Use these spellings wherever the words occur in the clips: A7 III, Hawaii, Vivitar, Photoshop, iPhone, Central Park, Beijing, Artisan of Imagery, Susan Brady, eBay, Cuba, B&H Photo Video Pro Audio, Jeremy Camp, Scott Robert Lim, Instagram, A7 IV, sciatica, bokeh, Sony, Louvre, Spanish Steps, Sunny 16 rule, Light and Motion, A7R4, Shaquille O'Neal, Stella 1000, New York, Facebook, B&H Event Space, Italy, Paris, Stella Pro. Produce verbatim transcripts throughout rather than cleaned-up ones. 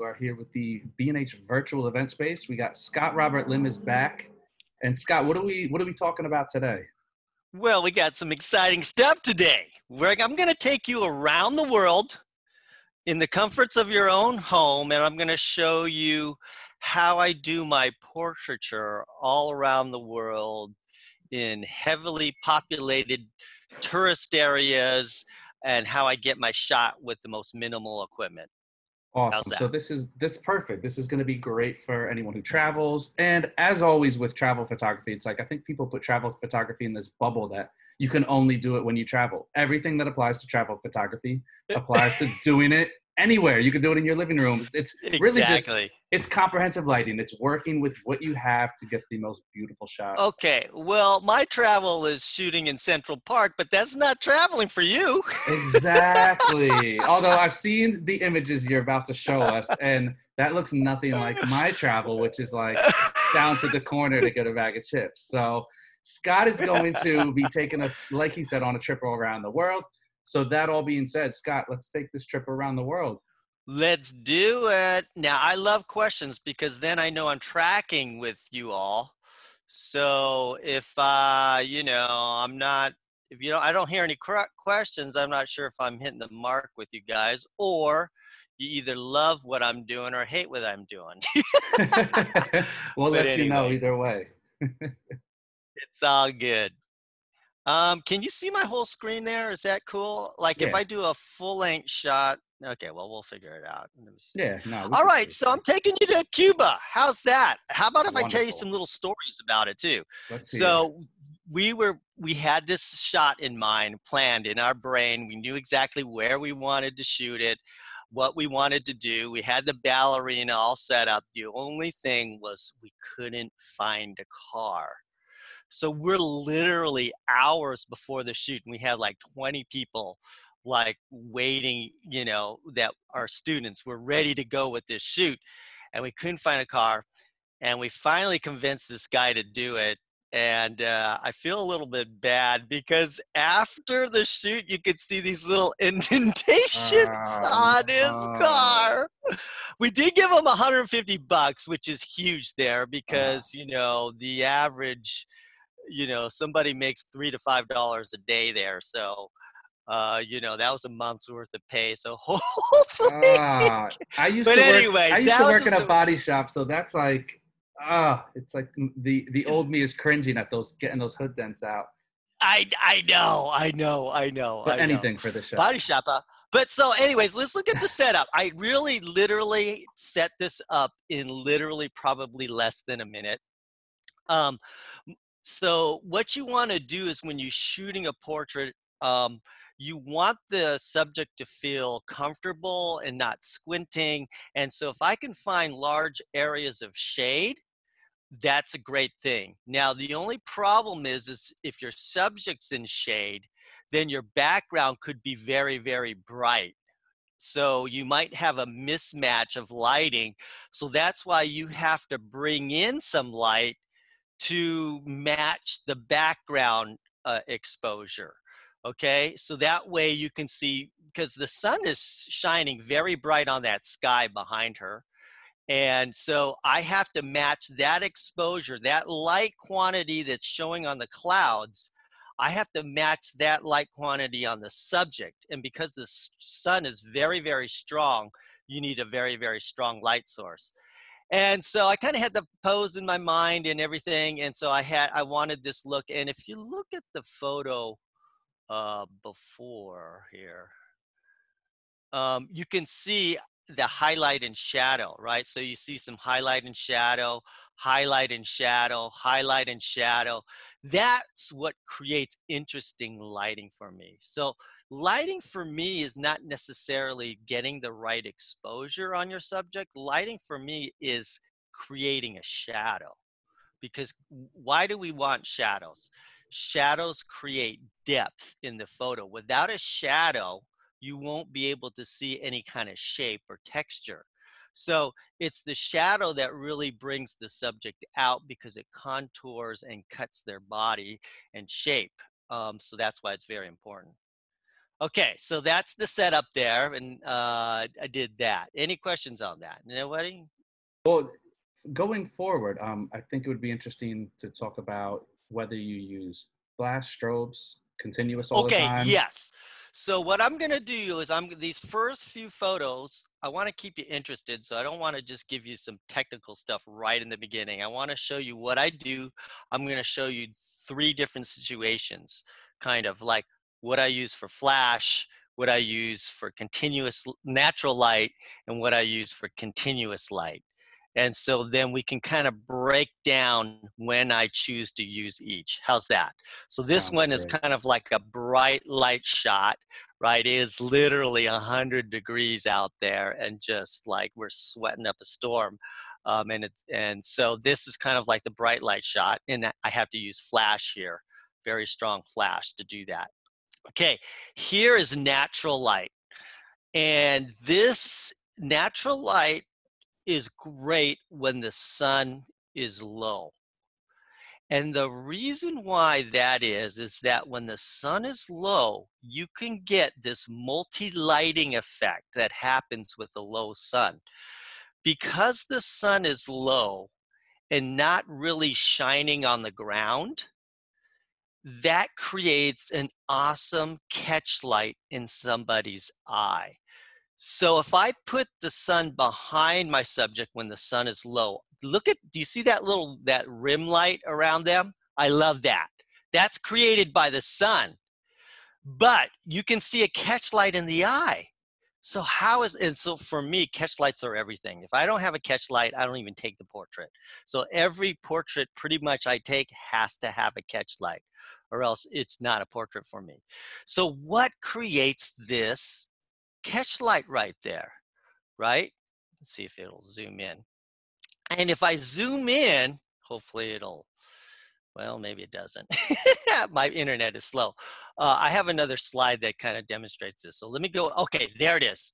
who are here with the B and H Virtual Event Space. We got Scott Robert Lim is back. And Scott, what are we what are we talking about today? Well, we got some exciting stuff today. We're, I'm going to take you around the world in the comforts of your own home, and I'm going to show you how I do my portraiture all around the world in heavily populated tourist areas and how I get my shot with the most minimal equipment. Awesome. So this is this perfect. This is going to be great for anyone who travels. And as always with travel photography, it's like I think people put travel photography in this bubble that you can only do it when you travel. Everything that applies to travel photography applies to doing it anywhere. You can do it in your living room. It's really exactly. just it's comprehensive lighting. It's working with what you have to get the most beautiful shot. Okay. Well, my travel is shooting in Central Park, but that's not traveling for you. Exactly. Although I've seen the images you're about to show us, and that looks nothing like my travel, which is like down to the corner to get a bag of chips. So Scott is going to be taking us, like he said, on a trip all around the world. So that all being said, Scott, let's take this trip around the world. Let's do it. Now, I love questions because then I know I'm tracking with you all. So if, uh, you know, I'm not, if you don't, I don't hear any questions, I'm not sure if I'm hitting the mark with you guys, or you either love what I'm doing or hate what I'm doing. We'll let anyways, you know either way. It's all good. Um, can you see my whole screen there? Is that cool? Like yeah. if I do a full length shot, okay, well, we'll figure it out. Let me see. Yeah. No, all right. So I'm taking you to Cuba. How's that? How about if Wonderful. I tell you some little stories about it too? Let's so we were, we had this shot in mind, planned in our brain. We knew exactly where we wanted to shoot it, what we wanted to do. We had the ballerina all set up. The only thing was we couldn't find a car. So we're literally hours before the shoot, and we had like twenty people like waiting, you know, that our students were ready to go with this shoot, and we couldn't find a car, and we finally convinced this guy to do it. And uh, I feel a little bit bad because after the shoot, you could see these little indentations uh, on his uh, car. We did give him a hundred fifty bucks, which is huge there because, uh, you know, the average, you know, somebody makes three to five dollars a day there. So, uh, you know, that was a month's worth of pay. So hopefully, uh, I used but to work, anyways, I used that to work in a body shop. So that's like, ah, uh, it's like the, the old me is cringing at those, getting those hood dents out. I, I know, I know, I know. But I anything know. For the shop. Body shop. Uh, but so anyways, let's look at the setup. I really literally set this up in literally probably less than a minute. Um, So what you want to do is when you're shooting a portrait, um, you want the subject to feel comfortable and not squinting. And so if I can find large areas of shade, that's a great thing. Now, the only problem is, is if your subject's in shade, then your background could be very, very bright. So you might have a mismatch of lighting. So that's why you have to bring in some light to match the background uh, exposure, okay? So that way you can see, because the sun is shining very bright on that sky behind her. And so I have to match that exposure, that light quantity that's showing on the clouds, I have to match that light quantity on the subject. And because the sun is very, very strong, you need a very, very strong light source. And so I kind of had the pose in my mind and everything. And so I had, I wanted this look. And if you look at the photo uh, before here, um, you can see the highlight and shadow, right? So you see some highlight and shadow, highlight and shadow, highlight and shadow. That's what creates interesting lighting for me. So lighting for me is not necessarily getting the right exposure on your subject. Lighting for me is creating a shadow. Because why do we want shadows? Shadows create depth in the photo. Without a shadow, you won't be able to see any kind of shape or texture. So it's the shadow that really brings the subject out because it contours and cuts their body and shape. Um, so that's why it's very important. Okay, so that's the setup there, and uh, I did that. Any questions on that? Nobody? Well, going forward, um, I think it would be interesting to talk about whether you use flash strobes, continuous all okay, the time. Okay, yes. So what I'm going to do is I'm these first few photos, I want to keep you interested, so I don't want to just give you some technical stuff right in the beginning. I want to show you what I do. I'm going to show you three different situations, kind of like what I use for flash, what I use for continuous natural light, and what I use for continuous light. And so then we can kind of break down when I choose to use each. How's that? So this Sounds one great. is kind of like a bright light shot, right? It is literally one hundred degrees out there and just like we're sweating up a storm. Um, and, it, and so this is kind of like the bright light shot, and I have to use flash here, very strong flash to do that. Okay, here is natural light, and this natural light is great when the sun is low. And the reason why that is, is that when the sun is low, you can get this multi-lighting effect that happens with the low sun. Because the sun is low and not really shining on the ground, that creates an awesome catch light in somebody's eye. So if I put the sun behind my subject when the sun is low, look at, do you see that little, that rim light around them? I love that. That's created by the sun, but you can see a catch light in the eye. So how is, and so for me, catch lights are everything. If I don't have a catch light, I don't even take the portrait. So every portrait pretty much I take has to have a catch light, or else it's not a portrait for me. So what creates this catch light right there, right? Let's see if it'll zoom in. And if I zoom in, hopefully it'll, well, maybe it doesn't. My internet is slow. Uh, I have another slide that kind of demonstrates this. So let me go. Okay, there it is.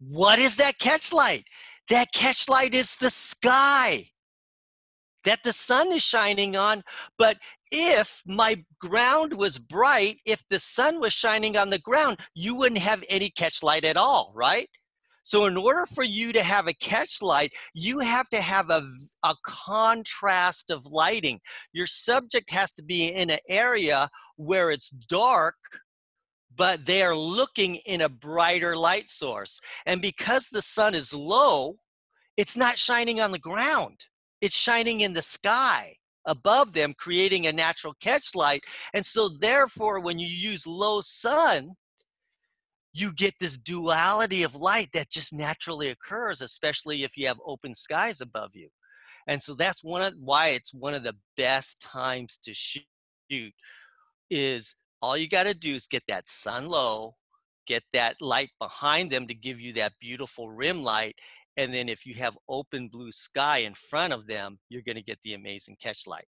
What is that catch light? That catch light is the sky that the sun is shining on. But if my ground was bright, if the sun was shining on the ground, you wouldn't have any catch light at all, right? So in order for you to have a catch light, you have to have a, a contrast of lighting. Your subject has to be in an area where it's dark, but they are looking in a brighter light source. And because the sun is low, it's not shining on the ground. It's shining in the sky above them, creating a natural catch light. And so therefore, when you use low sun, you get this duality of light that just naturally occurs, especially if you have open skies above you. And so that's one of why it's one of the best times to shoot, is all you got to do is get that sun low, get that light behind them to give you that beautiful rim light. And then if you have open blue sky in front of them, you're going to get the amazing catch light.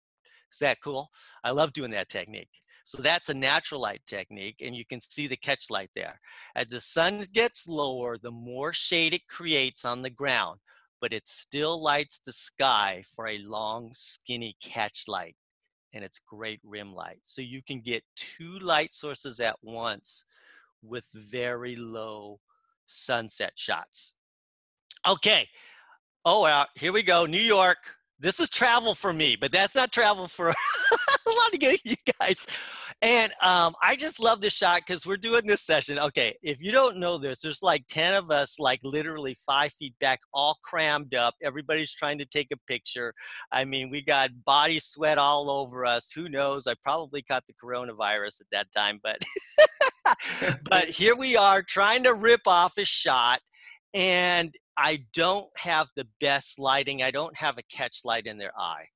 Is that cool? I love doing that technique. So that's a natural light technique, and you can see the catch light there. As the sun gets lower, the more shade it creates on the ground, but it still lights the sky for a long, skinny catch light, and it's great rim light. So you can get two light sources at once with very low sunset shots. Okay. Oh, well, here we go. New York. This is travel for me, but that's not travel for a lot of you guys. And um, I just love this shot because we're doing this session. Okay. If you don't know this, there's like ten of us, like literally five feet back, all crammed up. Everybody's trying to take a picture. I mean, we got body sweat all over us. Who knows? I probably caught the coronavirus at that time, but, but here we are trying to rip off a shot. And I don't have the best lighting. I don't have a catch light in their eye.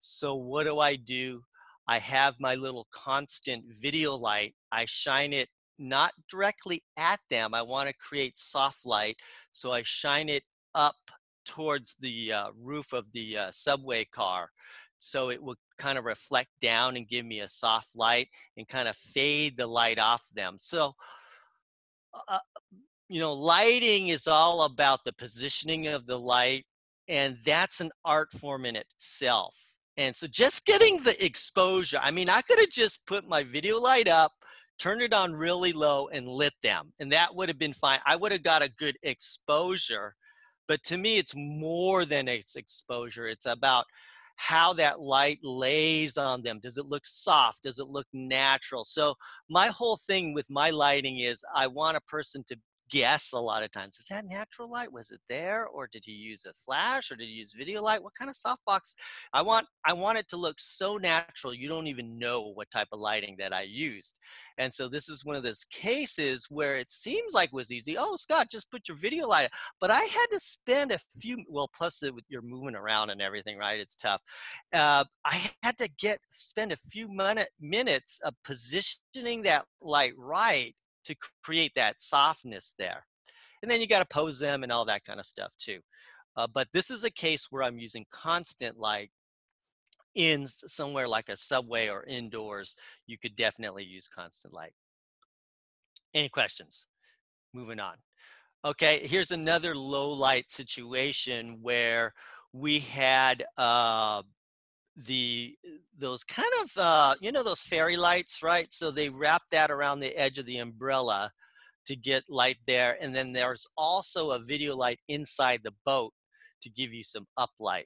So what do I do? I have my little constant video light. I shine it not directly at them. I want to create soft light. So I shine it up towards the uh, roof of the uh, subway car. So it will kind of reflect down and give me a soft light and kind of fade the light off them. So, uh, you know, lighting is all about the positioning of the light, and that's an art form in itself. And so just getting the exposure, I mean, I could have just put my video light up, turned it on really low and lit them. And that would have been fine. I would have got a good exposure. But to me, it's more than its exposure. It's about how that light lays on them. Does it look soft? Does it look natural? So my whole thing with my lighting is I want a person to guess a lot of times. Is that natural light? Was it there? Or did he use a flash? Or did he use video light? What kind of softbox? I want, I want it to look so natural you don't even know what type of lighting that I used. And so this is one of those cases where it seems like it was easy. Oh, Scott, just put your video light on. But I had to spend a few, well, plus with your moving around and everything, right? It's tough. Uh, I had to get spend a few minute, minutes of positioning that light right to create that softness there. And then you got to pose them and all that kind of stuff too. Uh, but this is a case where I'm using constant light in somewhere like a subway or indoors. You could definitely use constant light. Any questions? Moving on. Okay, here's another low light situation where we had uh, the those kind of uh you know those fairy lights, right? So they wrap that around the edge of the umbrella to get light there, and then there's also a video light inside the boat to give you some uplight.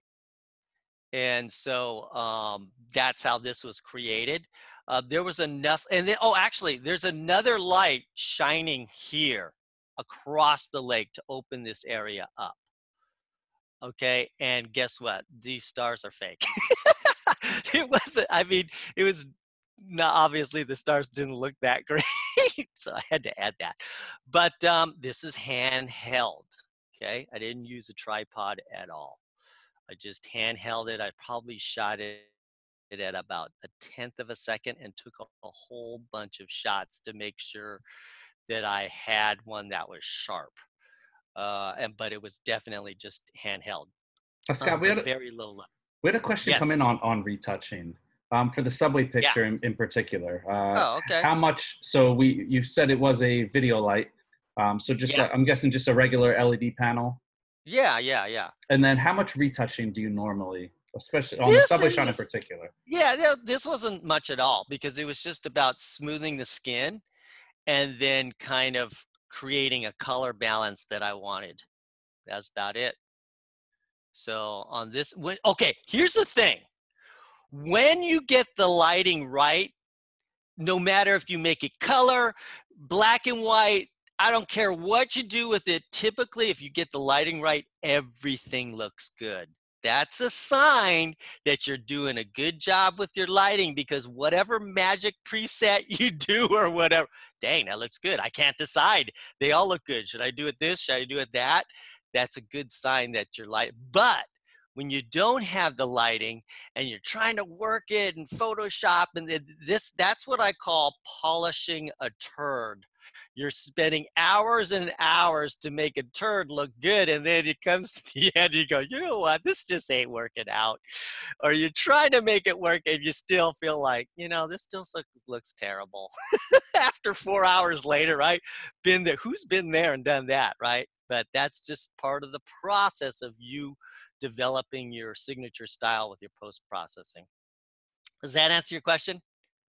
And so um that's how this was created. Uh there was enough, and then oh actually there's another light shining here across the lake to open this area up. Okay, and guess what? These stars are fake. It wasn't, I mean, it was not, obviously the stars didn't look that great, so I had to add that. But um, this is handheld, okay? I didn't use a tripod at all. I just handheld it. I probably shot it at about a tenth of a second and took a, a whole bunch of shots to make sure that I had one that was sharp. Uh, and but it was definitely just handheld. Uh, Scott, um, we had a, very low light. We had a question yes. come in on on retouching um, for the subway picture yeah. in, in particular. Uh, oh, okay. How much? So we you said it was a video light. Um, so just yeah. uh, I'm guessing just a regular L E D panel. Yeah, yeah, yeah. And then how much retouching do you normally, especially on this the subway shot in particular? Yeah, this wasn't much at all because it was just about smoothing the skin, and then kind of creating a color balance that I wanted. That's about it. So on this, when, okay, here's the thing. When you get the lighting right, no matter if you make it color, black and white, I don't care what you do with it, typically if you get the lighting right, everything looks good. That's a sign that you're doing a good job with your lighting, because whatever magic preset you do or whatever, dang, that looks good. I can't decide. They all look good. Should I do it this? Should I do it that? That's a good sign that your light. But when you don't have the lighting and you're trying to work it in Photoshop and this, that's what I call polishing a turd. You're spending hours and hours to make a turd look good, and then it comes to the end, you go, you know what, this just ain't working out. Or you're trying to make it work and you still feel like, you know, this still look, looks terrible. After four hours later, right? Been there, who's been there and done that, right? But that's just part of the process of you developing your signature style with your post-processing. Does that answer your question?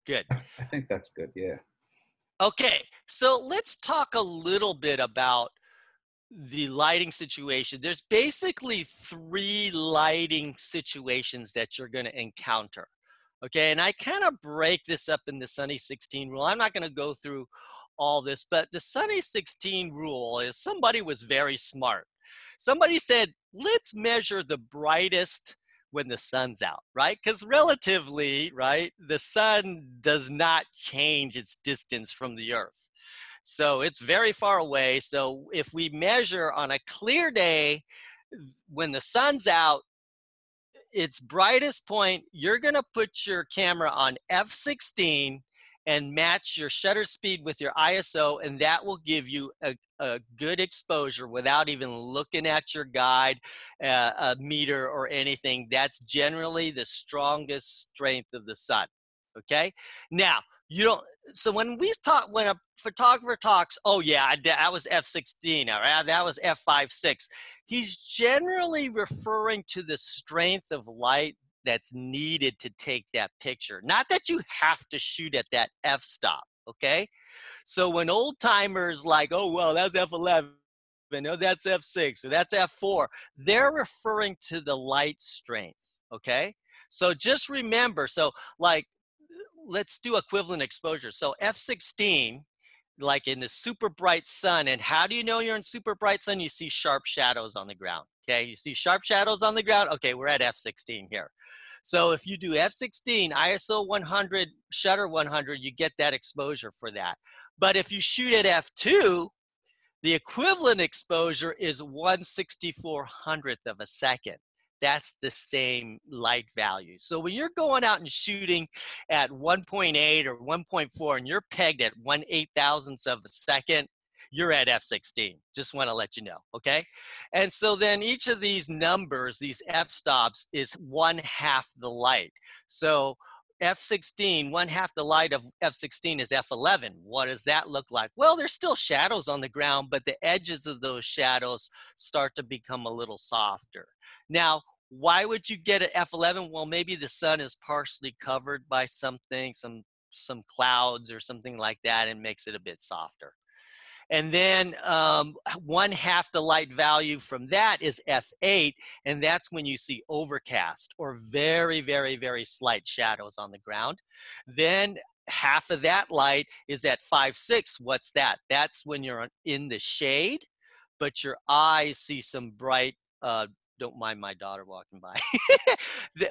Good. I think that's good, yeah. Okay, so let's talk a little bit about the lighting situation. There's basically three lighting situations that you're going to encounter. Okay, and I kind of break this up in the Sunny sixteen rule. I'm not going to go through all this, but the Sunny sixteen rule is somebody was very smart. Somebody said, let's measure the brightest when the sun's out, right? Because relatively, right, the sun does not change its distance from the earth. So it's very far away. So if we measure on a clear day, when the sun's out, its brightest point, you're gonna put your camera on F sixteen and match your shutter speed with your I S O, and that will give you a, a good exposure without even looking at your guide, uh, a meter or anything. That's generally the strongest strength of the sun, okay? Now, you don't, so when we talk, when a photographer talks, oh yeah, I, that was F sixteen, or that was F five six, he's generally referring to the strength of light that's needed to take that picture. Not that you have to shoot at that f-stop, okay? So when old timers like, oh, well, that's F eleven, oh, that's F six, or that's F four, they're referring to the light strength, okay? So just remember, so like, let's do equivalent exposure. So F sixteen, like in the super bright sun, and how do you know you're in super bright sun? You see sharp shadows on the ground, okay? You see sharp shadows on the ground, okay, we're at F sixteen here. So if you do F sixteen, I S O one hundred, shutter one hundred, you get that exposure for that. But if you shoot at F two, the equivalent exposure is one sixty-four hundredth of a second. That's the same light value. So when you're going out and shooting at one point eight or one point four and you're pegged at one eight thousandths of a second, you're at F sixteen. Just want to let you know, okay? And so then each of these numbers, these f-stops, is one half the light. So F sixteen, one half the light of F sixteen is F eleven. What does that look like? Well, there's still shadows on the ground, but the edges of those shadows start to become a little softer. Now, why would you get an F eleven? Well, maybe the sun is partially covered by something, some, some clouds or something like that, and makes it a bit softer. And then um, one half the light value from that is F eight, and that's when you see overcast or very, very, very slight shadows on the ground. Then half of that light is at five six. What's that? That's when you're in the shade, but your eyes see some bright, uh, don't mind my daughter walking by,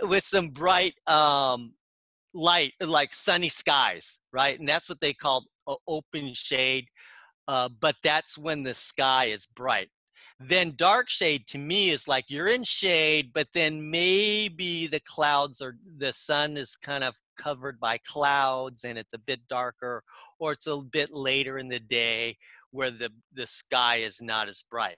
with some bright um, light, like sunny skies, right? And that's what they call open shade. Uh, but that's when the sky is bright. Then dark shade to me is like you're in shade, but then maybe the clouds or the sun is kind of covered by clouds and it's a bit darker, or it's a bit later in the day where the, the sky is not as bright.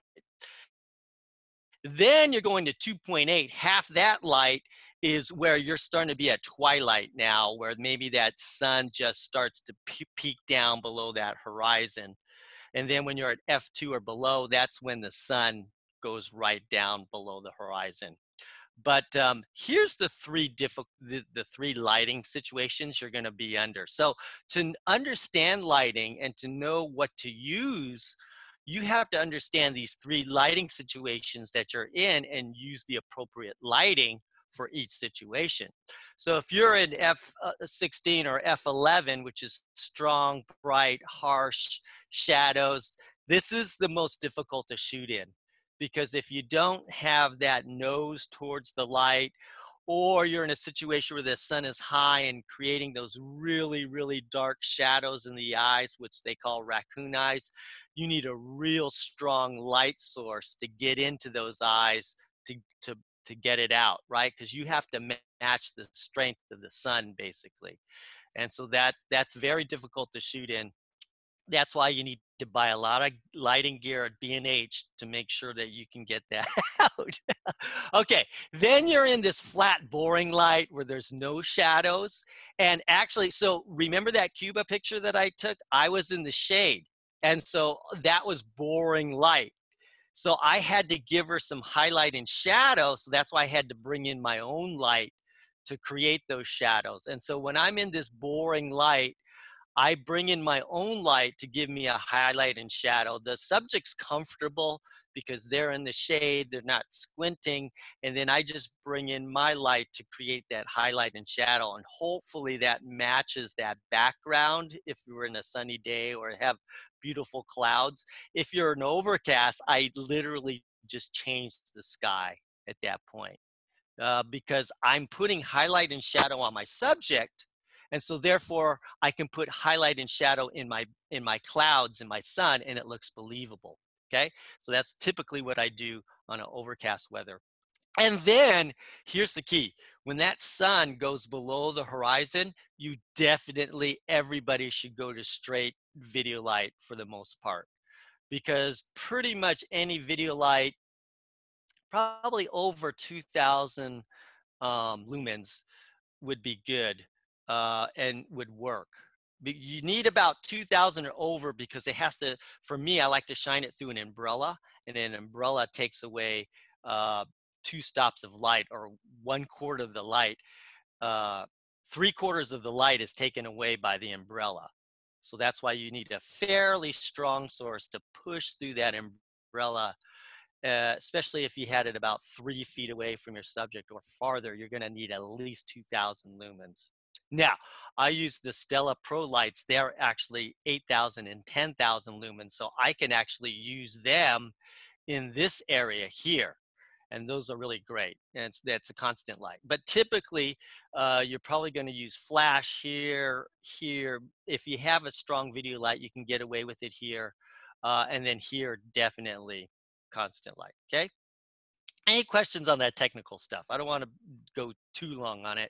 Then you're going to two point eight. Half that light is where you're starting to be at twilight now, where maybe that sun just starts to peak down below that horizon. And then when you're at F two or below, that's when the sun goes right down below the horizon. But um, here's the three difficult, the, the three lighting situations you're going to be under. So to understand lighting and to know what to use, you have to understand these three lighting situations that you're in and use the appropriate lighting for each situation. So if you're in F sixteen or F eleven, which is strong, bright, harsh shadows, this is the most difficult to shoot in, because if you don't have that nose towards the light, or you're in a situation where the sun is high and creating those really, really dark shadows in the eyes, which they call raccoon eyes, you need a real strong light source to get into those eyes to, to, to get it out, right? Because you have to match the strength of the sun, basically. And so that, that's very difficult to shoot in. That's why you need to buy a lot of lighting gear at B and H to make sure that you can get that out. Okay, then you're in this flat, boring light where there's no shadows. And actually, so remember that Cuba picture that I took? I was in the shade, and so that was boring light. So I had to give her some highlight and shadow, so that's why I had to bring in my own light to create those shadows. And so when I'm in this boring light, I bring in my own light to give me a highlight and shadow. The subject's comfortable because they're in the shade, they're not squinting, and then I just bring in my light to create that highlight and shadow, and hopefully that matches that background if you were in a sunny day or have beautiful clouds. If you're an overcast, I literally just change the sky at that point uh, because I'm putting highlight and shadow on my subject. And so therefore, I can put highlight and shadow in my, in my clouds, in my sun, and it looks believable, okay? So that's typically what I do on an overcast weather. And then, here's the key. When that sun goes below the horizon, you definitely, everybody should go to straight video light for the most part, because pretty much any video light, probably over two thousand um, lumens would be good. Uh, and would work. But you need about two thousand or over, because it has to, for me, I like to shine it through an umbrella, and an umbrella takes away uh, two stops of light, or one quarter of the light. Uh, three quarters of the light is taken away by the umbrella. So that's why you need a fairly strong source to push through that umbrella, uh, especially if you had it about three feet away from your subject or farther. You're gonna need at least two thousand lumens. Now, I use the Stella Pro lights. They're actually eight thousand and ten thousand lumens, so I can actually use them in this area here. And those are really great, and it's, that's a constant light. But typically, uh, you're probably gonna use flash here, here. If you have a strong video light, you can get away with it here. Uh, and then here, definitely constant light, okay? Any questions on that technical stuff? I don't wanna go too long on it.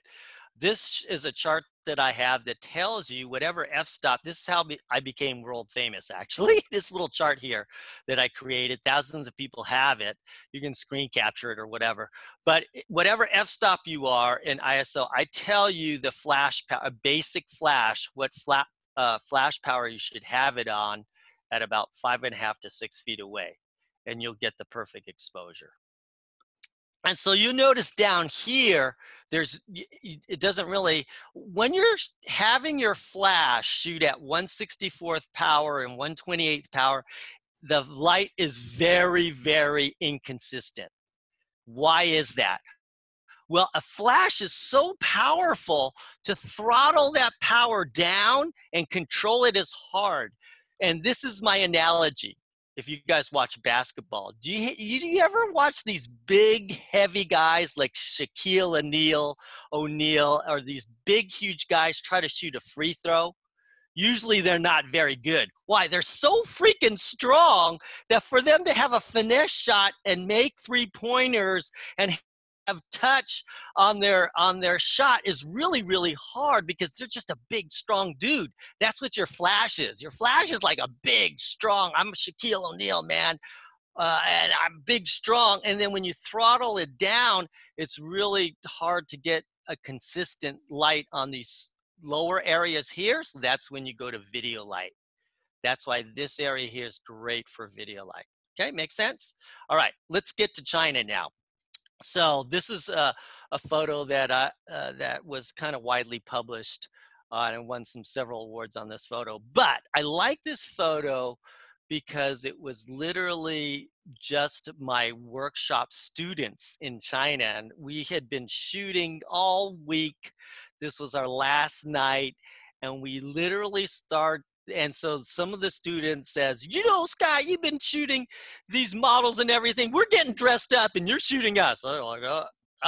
This is a chart that I have that tells you whatever f-stop. This is how be, I became world famous, actually. This little chart here that I created, thousands of people have it. You can screen capture it or whatever. But whatever f-stop you are in I S O, I tell you the flash, a basic flash, what flat, uh, flash power you should have it on at about five and a half to six feet away, and you'll get the perfect exposure. And so you notice down here, there's, it doesn't really, when you're having your flash shoot at one sixty-fourth power and one twenty-eighth power, the light is very, very inconsistent. Why is that? Well, a flash is so powerful, to throttle that power down and control it is hard. And this is my analogy. If you guys watch basketball, do you, do you ever watch these big, heavy guys like Shaquille O'Neal, O'Neal, or these big, huge guys try to shoot a free throw? Usually they're not very good. Why? They're so freaking strong that for them to have a finesse shot and make three-pointers and have touch on their, on their shot is really, really hard because they're just a big, strong dude. That's what your flash is. Your flash is like a big, strong, I'm Shaquille O'Neal, man, uh, and I'm big, strong. And then when you throttle it down, it's really hard to get a consistent light on these lower areas here. So that's when you go to video light. That's why this area here is great for video light. Okay, makes sense? All right, let's get to China now. So this is a, a photo that I, uh, that was kind of widely published uh, and won some several awards on this photo. But I like this photo because it was literally just my workshop students in China. And we had been shooting all week. This was our last night. And we literally start. And so some of the students says, you know, Scott, you've been shooting these models and everything. We're getting dressed up and you're shooting us. I'm like, oh,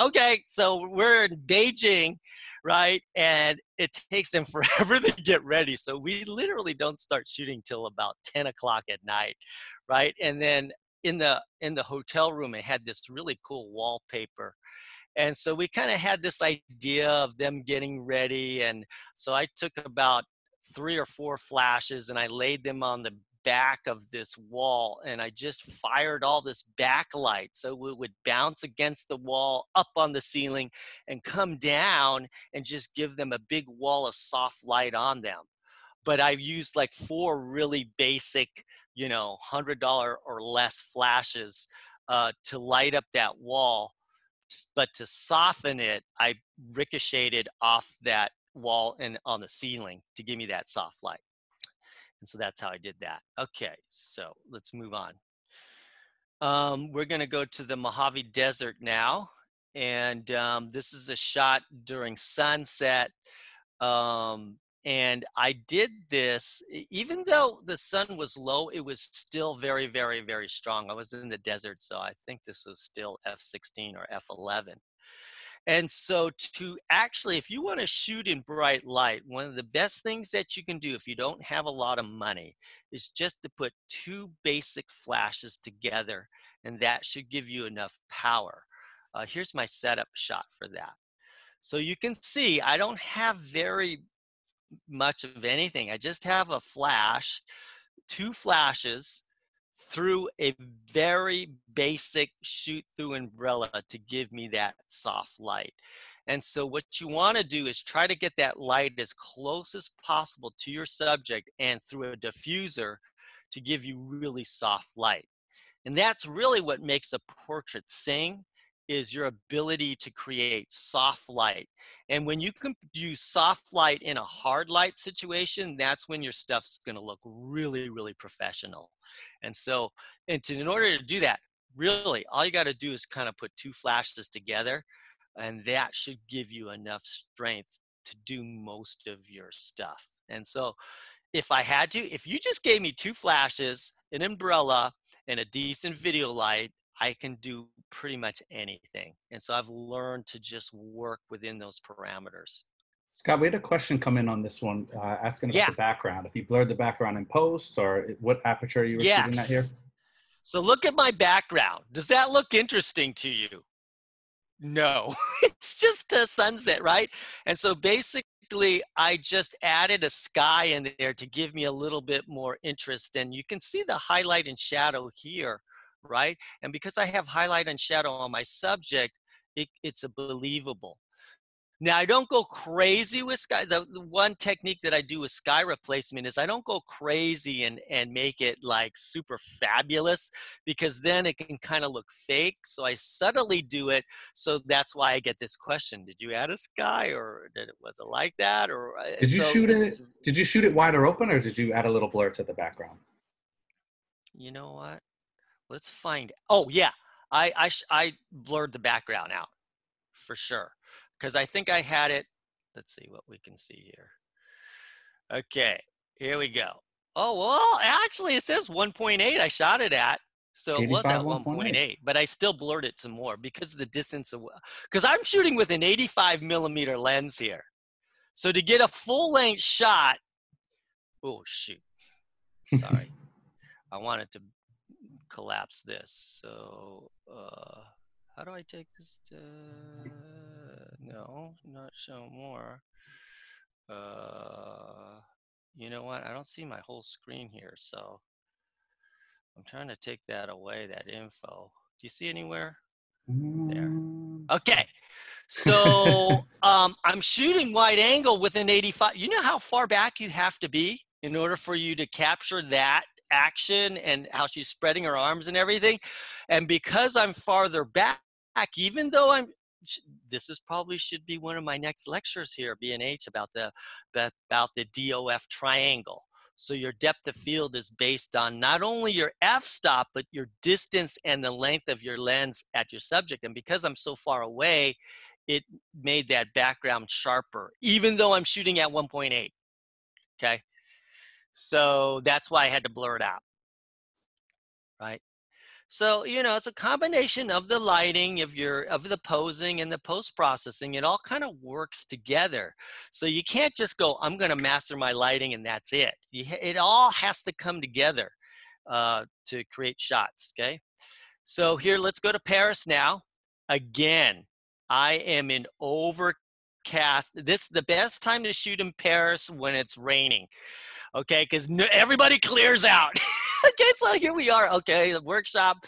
okay, so we're in Beijing, right? And it takes them forever to get ready. So we literally don't start shooting till about ten o'clock at night, right? And then in the, in the hotel room, it had this really cool wallpaper. And so we kind of had this idea of them getting ready. And so I took about three or four flashes and I laid them on the back of this wall and I just fired all this backlight so it would bounce against the wall, up on the ceiling, and come down and just give them a big wall of soft light on them. But I used like four really basic, you know, one hundred dollar or less flashes uh, to light up that wall. But to soften it, I ricocheted off that wall and on the ceiling to give me that soft light. And so that's how I did that. Okay, so let's move on. Um, we're gonna go to the Mojave Desert now. And um, this is a shot during sunset. Um, and I did this, even though the sun was low, it was still very, very, very strong. I was in the desert, so I think this was still F sixteen or F eleven. And so to actually, if you want to shoot in bright light, one of the best things that you can do if you don't have a lot of money is just to put two basic flashes together, and that should give you enough power. Uh, here's my setup shot for that. So you can see I don't have very much of anything. I just have a flash, two flashes, through a very basic shoot through umbrella to give me that soft light. And so what you want to do is try to get that light as close as possible to your subject and through a diffuser to give you really soft light. And that's really what makes a portrait sing is your ability to create soft light. And when you can use soft light in a hard light situation, that's when your stuff's gonna look really, really professional. And so, and to, in order to do that, really, all you gotta do is kind of put two flashes together, and that should give you enough strength to do most of your stuff. And so, if I had to, if you just gave me two flashes, an umbrella, and a decent video light, I can do pretty much anything. And so I've learned to just work within those parameters. Scott, we had a question come in on this one, uh, asking about yeah. the background. If you blurred the background in post, or what aperture you were yes. shooting at here? So look at my background. Does that look interesting to you? No, it's just a sunset, right? And so basically I just added a sky in there to give me a little bit more interest. And you can see the highlight and shadow here. Right? And because I have highlight and shadow on my subject, it, it's a believable. Now, I don't go crazy with sky. The, the one technique that I do with sky replacement is I don't go crazy and, and make it like super fabulous, because then it can kind of look fake. So I subtly do it. So that's why I get this question. Did you add a sky, or did it, was it like that? Or did you, so shoot it, did you shoot it wide or open, or did you add a little blur to the background? You know what? Let's find, oh yeah, I, I, I blurred the background out for sure. Because I think I had it, let's see what we can see here. Okay, here we go. Oh, well, actually it says one point eight I shot it at. So it was at one point eight, but I still blurred it some more because of the distance of, because I'm shooting with an eighty-five millimeter lens here. So to get a full length shot, oh shoot, sorry. I wanted to collapse this. So uh, how do I take this to, no, not show more. Uh, you know what? I don't see my whole screen here. So I'm trying to take that away, that info. Do you see anywhere? There. Okay. So um, I'm shooting wide angle with an eighty-five. You know how far back you have to be in order for you to capture that action and how she's spreading her arms and everything. And because I'm farther back, even though I'm, this is probably should be one of my next lectures here, B and H, about the, the, about the D O F triangle. So your depth of field is based on not only your f-stop, but your distance and the length of your lens at your subject. And because I'm so far away, it made that background sharper, even though I'm shooting at one point eight, okay? So that's why I had to blur it out, right? So, you know, it's a combination of the lighting, of your, of the posing and the post-processing. It all kind of works together. So you can't just go, I'm going to master my lighting and that's it. You, it all has to come together uh, to create shots, okay? So here, let's go to Paris now. Again, I am in overcast. This is the best time to shoot in Paris when it's raining. Okay, because no, everybody clears out. Okay, so here we are. Okay, the workshop,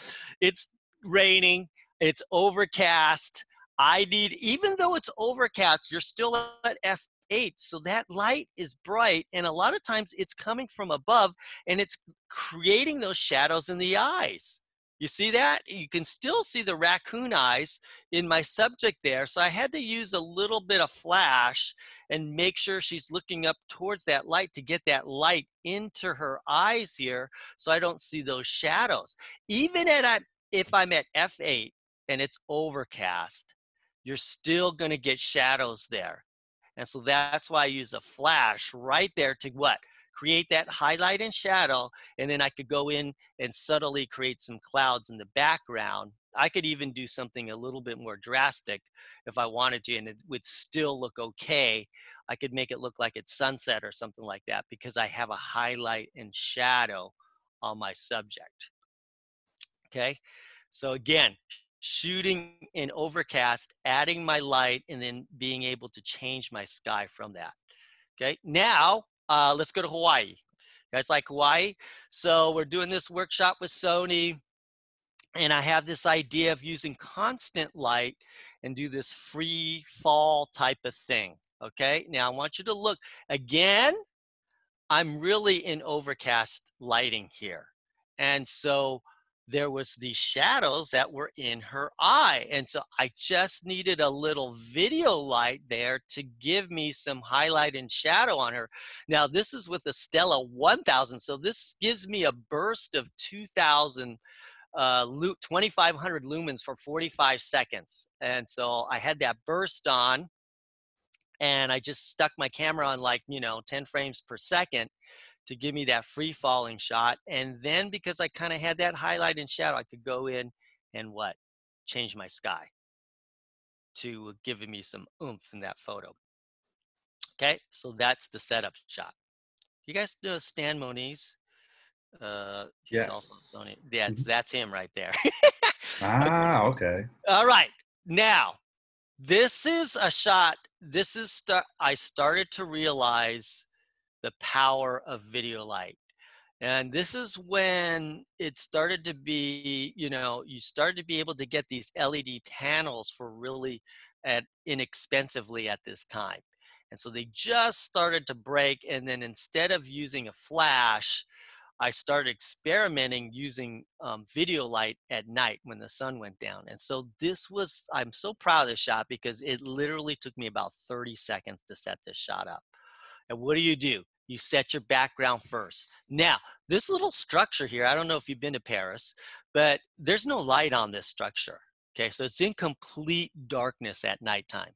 it's raining, it's overcast. I need, even though it's overcast, you're still at f eight, so that light is bright, and a lot of times it's coming from above, and it's creating those shadows in the eyes. You see that? You can still see the raccoon eyes in my subject there. So I had to use a little bit of flash and make sure she's looking up towards that light to get that light into her eyes here so I don't see those shadows. Even at I, if I'm at f eight and it's overcast, you're still gonna get shadows there. And so that's why I use a flash right there to what? Create that highlight and shadow, and then I could go in and subtly create some clouds in the background. I could even do something a little bit more drastic if I wanted to, and it would still look okay. I could make it look like it's sunset or something like that because I have a highlight and shadow on my subject. Okay, so again, shooting in overcast, adding my light, and then being able to change my sky from that. Okay, now, Uh, let's go to Hawaii. You guys like Hawaii? So we're doing this workshop with Sony, and I have this idea of using constant light and do this free fall type of thing. Okay, now I want you to look. Again, I'm really in overcast lighting here. And so there was these shadows that were in her eye. And so I just needed a little video light there to give me some highlight and shadow on her. Now this is with a Stella one thousand. So this gives me a burst of two thousand, uh, twenty-five hundred lumens for forty-five seconds. And so I had that burst on and I just stuck my camera on like, you know, ten frames per second. To give me that free falling shot. And then because I kind of had that highlight and shadow, I could go in and what? Change my sky to giving me some oomph in that photo. Okay, so that's the setup shot. You guys know Stan Moniz? Uh, he's yes. also Sony. Yeah, that's him right there. Ah, okay. All right, now this is a shot. This is, st I started to realize the power of video light. And this is when it started to be, you know, you started to be able to get these L E D panels for really at inexpensively at this time. And so they just started to break. And then instead of using a flash, I started experimenting using um, video light at night when the sun went down. And so this was, I'm so proud of this shot because it literally took me about thirty seconds to set this shot up. And what do you do? You set your background first. Now, this little structure here, I don't know if you've been to Paris, but there's no light on this structure. Okay, so it's in complete darkness at nighttime.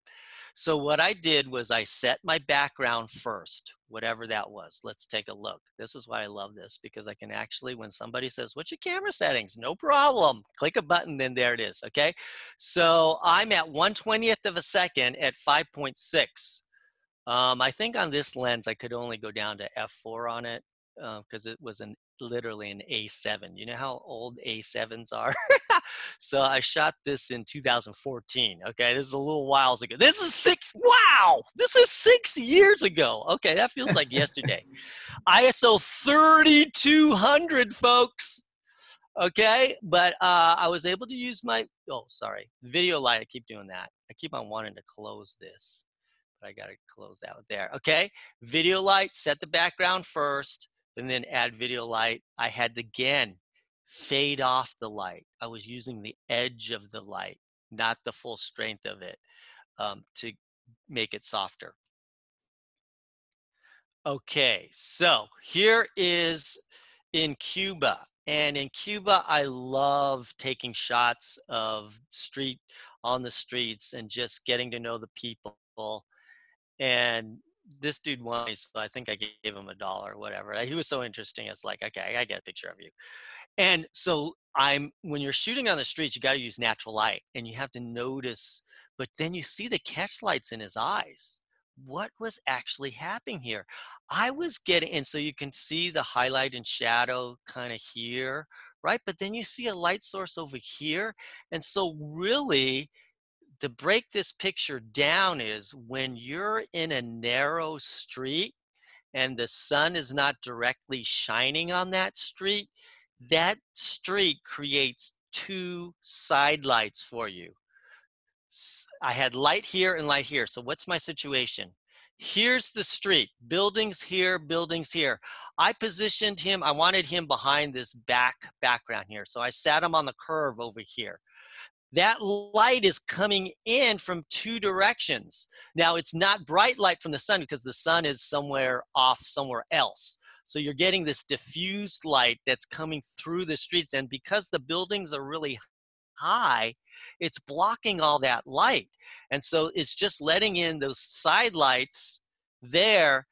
So what I did was I set my background first, whatever that was. Let's take a look. This is why I love this, because I can actually, when somebody says, what's your camera settings? No problem. Click a button, then there it is, okay? So I'm at one twentieth of a second at five point six. Um, I think on this lens, I could only go down to F four on it because uh, it was an, literally an A seven. You know how old A sevens are? So I shot this in two thousand fourteen. Okay, this is a little while ago. This is six, wow, this is six years ago. Okay, that feels like yesterday. I S O thirty-two hundred, folks. Okay, but uh, I was able to use my, oh, sorry, video light. I keep doing that. I keep on wanting to close this. I got to close that out there. Okay, video light, set the background first, and then add video light. I had to, again, fade off the light. I was using the edge of the light, not the full strength of it, um, to make it softer. Okay, so here is in Cuba. And in Cuba, I love taking shots of street, on the streets, and just getting to know the people. And this dude won me, so I think I gave him a dollar or whatever. He was so interesting. It's like, okay, I gotta get a picture of you. And so I'm, when you're shooting on the streets, you gotta use natural light and you have to notice, but then you see the catch lights in his eyes. What was actually happening here? I was getting, and so you can see the highlight and shadow kind of here, right? But then you see a light source over here. And so really, to break this picture down is when you're in a narrow street and the sun is not directly shining on that street, that street creates two side lights for you. I had light here and light here. So what's my situation? Here's the street, buildings here, buildings here. I positioned him, I wanted him behind this back background here. So I sat him on the curve over here. That light is coming in from two directions. Now it's not bright light from the sun because the sun is somewhere off somewhere else. So you're getting this diffused light that's coming through the streets, and because the buildings are really high, it's blocking all that light. And so it's just letting in those side lights there,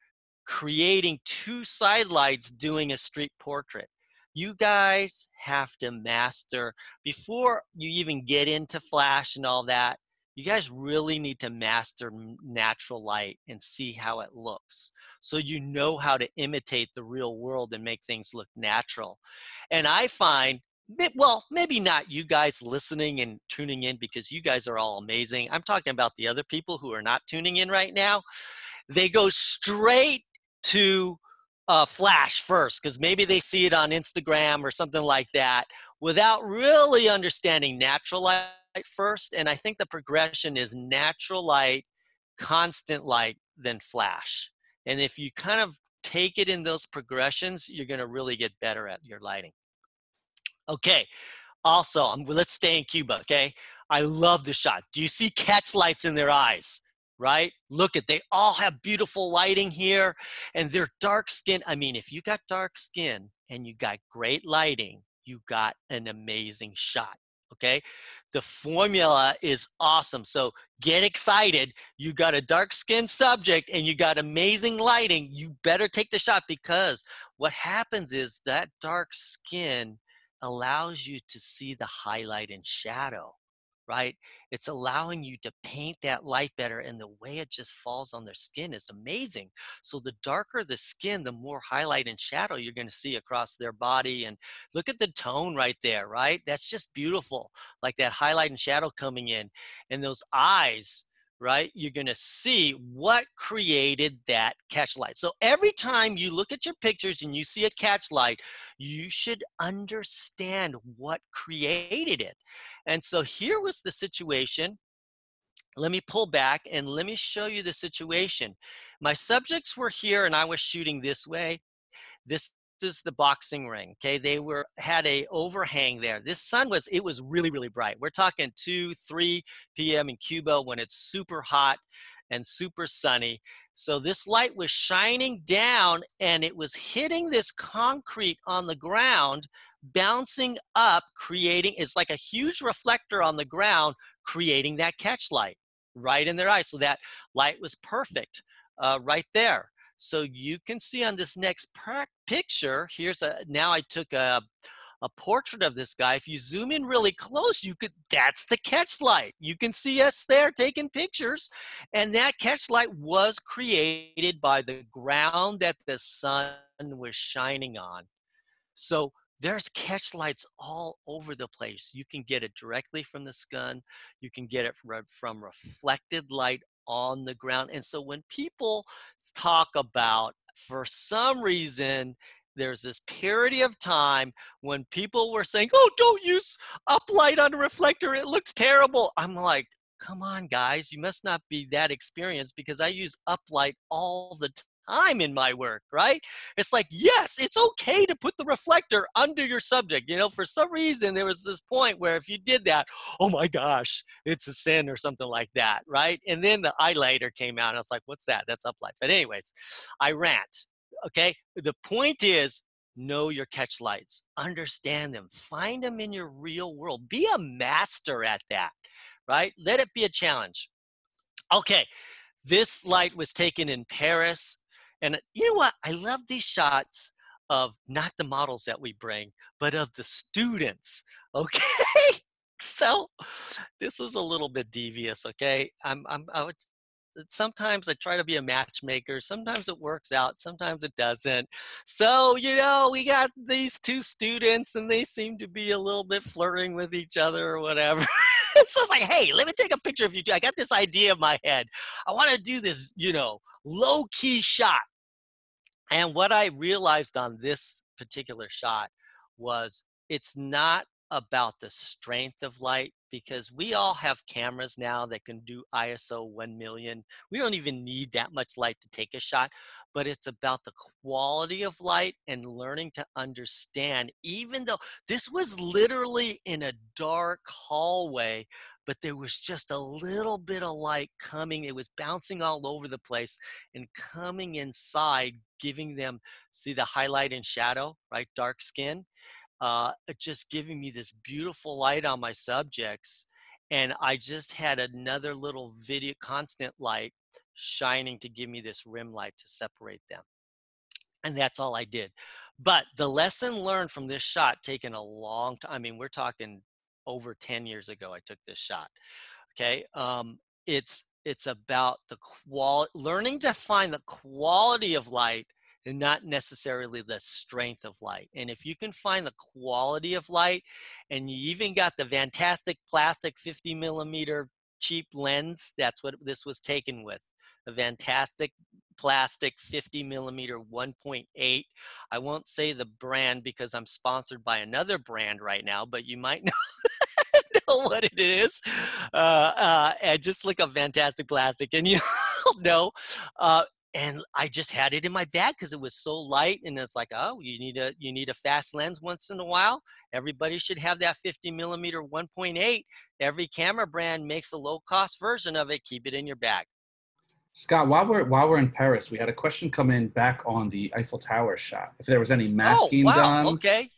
creating two side lights doing a street portrait. You guys have to master, before you even get into flash and all that, you guys really need to master natural light and see how it looks. So you know how to imitate the real world and make things look natural. And I find, well, maybe not you guys listening and tuning in because you guys are all amazing. I'm talking about the other people who are not tuning in right now. They go straight to Uh, flash first because maybe they see it on Instagram or something like that without really understanding natural light first. And I think the progression is natural light, constant light, then flash. And if you kind of take it in those progressions, you're going to really get better at your lighting. Okay. Also, I'm, let's stay in Cuba, okay? I love the shot. Do you see catch lights in their eyes, right? Look at, they all have beautiful lighting here, and they're dark skin. I mean, if you got dark skin and you got great lighting, you got an amazing shot, okay? The formula is awesome. So get excited. You got a dark skin subject and you got amazing lighting. You better take the shot, because what happens is that dark skin allows you to see the highlight and shadow, right? It's allowing you to paint that light better, and the way it just falls on their skin is amazing. So the darker the skin, the more highlight and shadow you're gonna see across their body. And look at the tone right there, right? That's just beautiful, like that highlight and shadow coming in. And those eyes, right? You're gonna see what created that catch light. So every time you look at your pictures and you see a catch light, you should understand what created it. And so here was the situation. Let me pull back and let me show you the situation. My subjects were here and I was shooting this way. This is the boxing ring, okay? They were had a overhang there. This sun was, it was really, really bright. We're talking two, three p m in Cuba when it's super hot and super sunny. So this light was shining down and it was hitting this concrete on the ground, bouncing up, creating, it's like a huge reflector on the ground, creating that catch light right in their eyes. So that light was perfect uh, right there. So you can see on this next picture, here's a, now I took a, a portrait of this guy. If you zoom in really close, you could, that's the catch light. You can see us there taking pictures. And that catch light was created by the ground that the sun was shining on. So there's catch lights all over the place. You can get it directly from the sun. You can get it from reflected light on the ground. And so when people talk about, for some reason, there's this period of time when people were saying, oh, don't use uplight on a reflector, it looks terrible. I'm like, come on, guys, you must not be that experienced, because I use uplight all the time in my work, right? It's like, yes, it's okay to put the reflector under your subject. You know, for some reason, there was this point where if you did that, oh my gosh, it's a sin or something like that, right? And then the eyelighter came out and I was like, what's that? That's uplight. But anyways, I rant, okay? The point is, know your catch lights, understand them, find them in your real world, be a master at that, right? Let it be a challenge. Okay, this light was taken in Paris. And you know what? I love these shots of not the models that we bring, but of the students, okay? So this is a little bit devious, okay? I'm, I'm, I would, sometimes I try to be a matchmaker. Sometimes it works out. Sometimes it doesn't. So, you know, we got these two students and they seem to be a little bit flirting with each other or whatever. So it's like, hey, let me take a picture of you two. I got this idea in my head. I want to do this, you know, low-key shot. And what I realized on this particular shot was it's not about the strength of light, because we all have cameras now that can do I S O one million. We don't even need that much light to take a shot, but it's about the quality of light and learning to understand, even though this was literally in a dark hallway, but there was just a little bit of light coming. It was bouncing all over the place and coming inside, giving them, see the highlight and shadow, right? Dark skin. Uh, just giving me this beautiful light on my subjects. And I just had another little video, constant light shining to give me this rim light to separate them. And that's all I did. But the lesson learned from this shot, taken a long time, I mean, we're talking over ten years ago I took this shot, okay? Um, it's, it's about the quality, learning to find the quality of light and not necessarily the strength of light. And if you can find the quality of light, and you even got the fantastic plastic fifty millimeter cheap lens, that's what this was taken with, a fantastic plastic fifty millimeter one point eight. I won't say the brand because I'm sponsored by another brand right now, but you might know. What it is, uh, uh, and just look up fantastic plastic and you'll know. Uh, And I just had it in my bag because it was so light. And it's like, oh, you need a you need a fast lens once in a while. Everybody should have that fifty millimeter one point eight. Every camera brand makes a low cost version of it. Keep it in your bag. Scott, while we're while we're in Paris, we had a question come in back on the Eiffel Tower shot. If there was any masking done. Oh, wow. Done. Okay.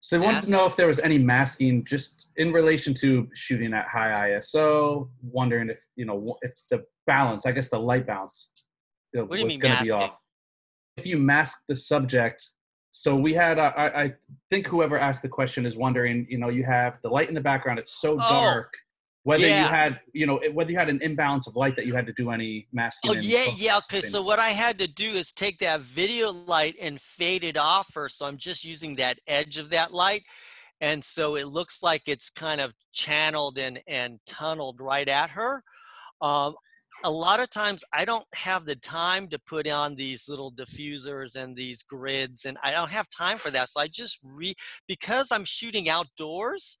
So they wanted to know if there was any masking just in relation to shooting at high I S O, wondering if, you know, if the balance, I guess the light balance was going to be off. If you mask the subject. So we had, uh, I, I think whoever asked the question is wondering, you know, you have the light in the background, it's so oh, dark, whether yeah. you had, you know, whether you had an imbalance of light that you had to do any masking. Oh, yeah, yeah, okay. So what I had to do is take that video light and fade it off first. So I'm just using that edge of that light. And so it looks like it's kind of channeled and, and tunneled right at her. Um, a lot of times I don't have the time to put on these little diffusers and these grids, and I don't have time for that. So I just re, because I'm shooting outdoors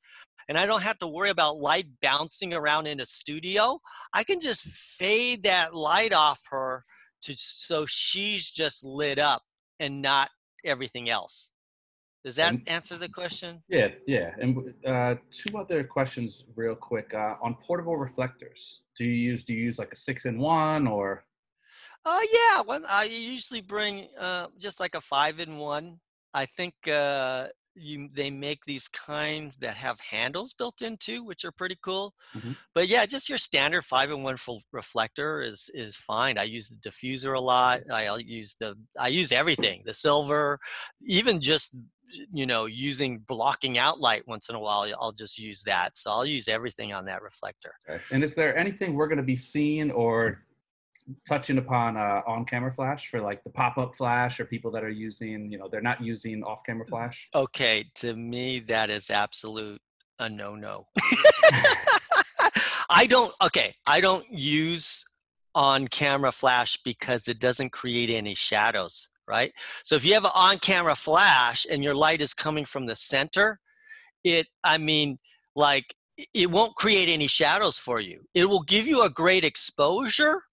and I don't have to worry about light bouncing around in a studio, I can just fade that light off her to, so she's just lit up and not everything else. Does that answer the question? Yeah, yeah. And uh, two other questions real quick. Uh, on portable reflectors, do you use do you use like a six in one or? Oh, uh, yeah. Well, I usually bring uh, just like a five in one. I think uh, you, they make these kinds that have handles built into, which are pretty cool. Mm-hmm. But yeah, just your standard five in one reflector is is fine. I use the diffuser a lot. I'll use the I use everything. The silver, even just, you know, using blocking out light once in a while, I'll just use that. So I'll use everything on that reflector. Okay. And is there anything we're going to be seeing or touching upon uh, on-camera flash for like the pop-up flash or people that are using, you know, they're not using off-camera flash? Okay. To me, that is absolute a no-no. I don't, okay. I don't use on-camera flash because it doesn't create any shadows. Right? So if you have an on-camera flash and your light is coming from the center, it, I mean, like, it won't create any shadows for you. It will give you a great exposure,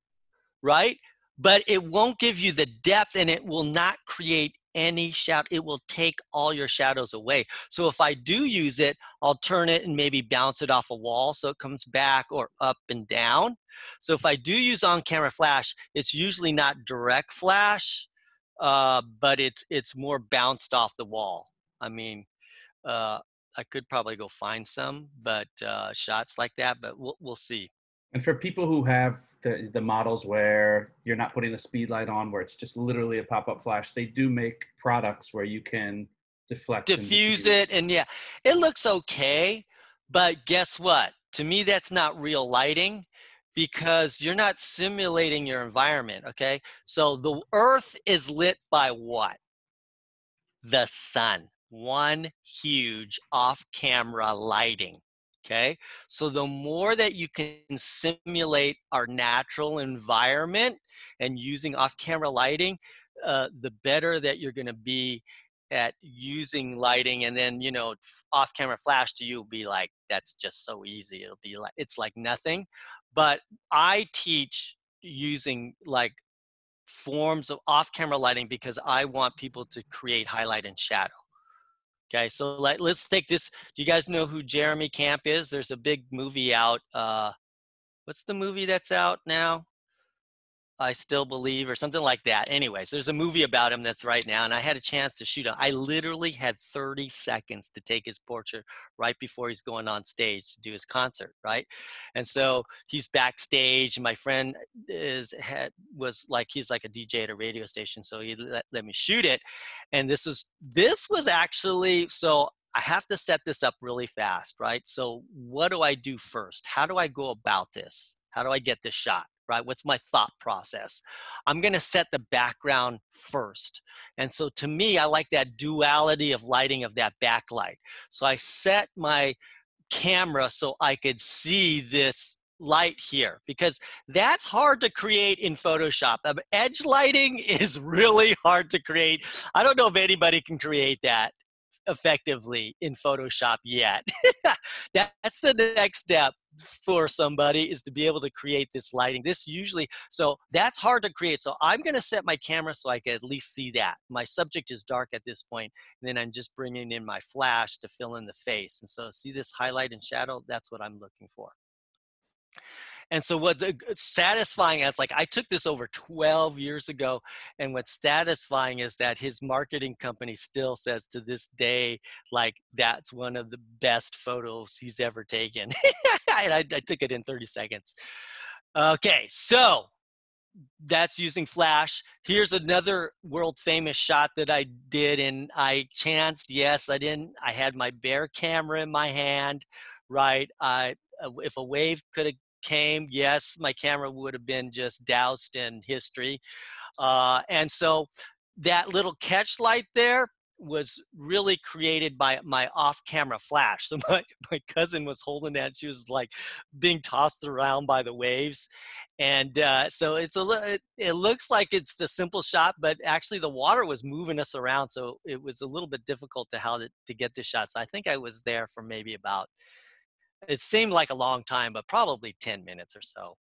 right? But it won't give you the depth, and it will not create any shadow. It will take all your shadows away. So if I do use it, I'll turn it and maybe bounce it off a wall so it comes back or up and down. So if I do use on-camera flash, it's usually not direct flash, uh but it's it's more bounced off the wall. I mean, uh I could probably go find some but uh shots like that, but we'll we'll see. And for people who have the the models where you're not putting a speed light on, where it's just literally a pop-up flash, they do make products where you can deflect diffuse it, and yeah, it looks okay, but guess what? To me, that's not real lighting, because you're not simulating your environment, okay? So the earth is lit by what? The sun, one huge off-camera lighting, okay? So the more that you can simulate our natural environment and using off-camera lighting, uh, the better that you're gonna be at using lighting. And then, you know, off-camera flash to you will be like, that's just so easy. It'll be like, it's like nothing. But I teach using like forms of off-camera lighting because I want people to create highlight and shadow. Okay, so like, let's take this. Do you guys know who Jeremy Camp is? There's a big movie out. Uh, what's the movie that's out now? I Still Believe or something like that. Anyways, there's a movie about him that's right now, and I had a chance to shoot him. I literally had thirty seconds to take his portrait right before he's going on stage to do his concert, right? And so he's backstage. My friend is had, was like, he's like a D J at a radio station, so he let, let me shoot it. And this was, this was actually, so I have to set this up really fast, right? So what do I do first? How do I go about this? How do I get this shot? Right? What's my thought process? I'm going to set the background first. And so to me, I like that duality of lighting of that backlight. So I set my camera so I could see this light here, because that's hard to create in Photoshop. Edge lighting is really hard to create. I don't know if anybody can create that effectively in Photoshop yet. That's the next step. for somebody is to be able to create this lighting. This usually, so that's hard to create. So I'm going to set my camera so I can at least see that. My subject is dark at this point, and then I'm just bringing in my flash to fill in the face. And so see this highlight and shadow? That's what I'm looking for. And so what's satisfying is, like, I took this over twelve years ago, and what's satisfying is that his marketing company still says to this day, like, that's one of the best photos he's ever taken. And I, I took it in thirty seconds. Okay, so that's using flash. Here's another world famous shot that I did, and I chanced, yes, I didn't. I had my bare camera in my hand, right? I, if a wave could have came, yes, my camera would have been just doused in history. Uh, and so that little catch light there was really created by my off-camera flash. So my, my cousin was holding that. She was like being tossed around by the waves. And uh, so it's a, it, it looks like it's a simple shot, but actually the water was moving us around. So it was a little bit difficult to, how to, to get this shot. So I think I was there for maybe about, it seemed like a long time, but probably ten minutes or so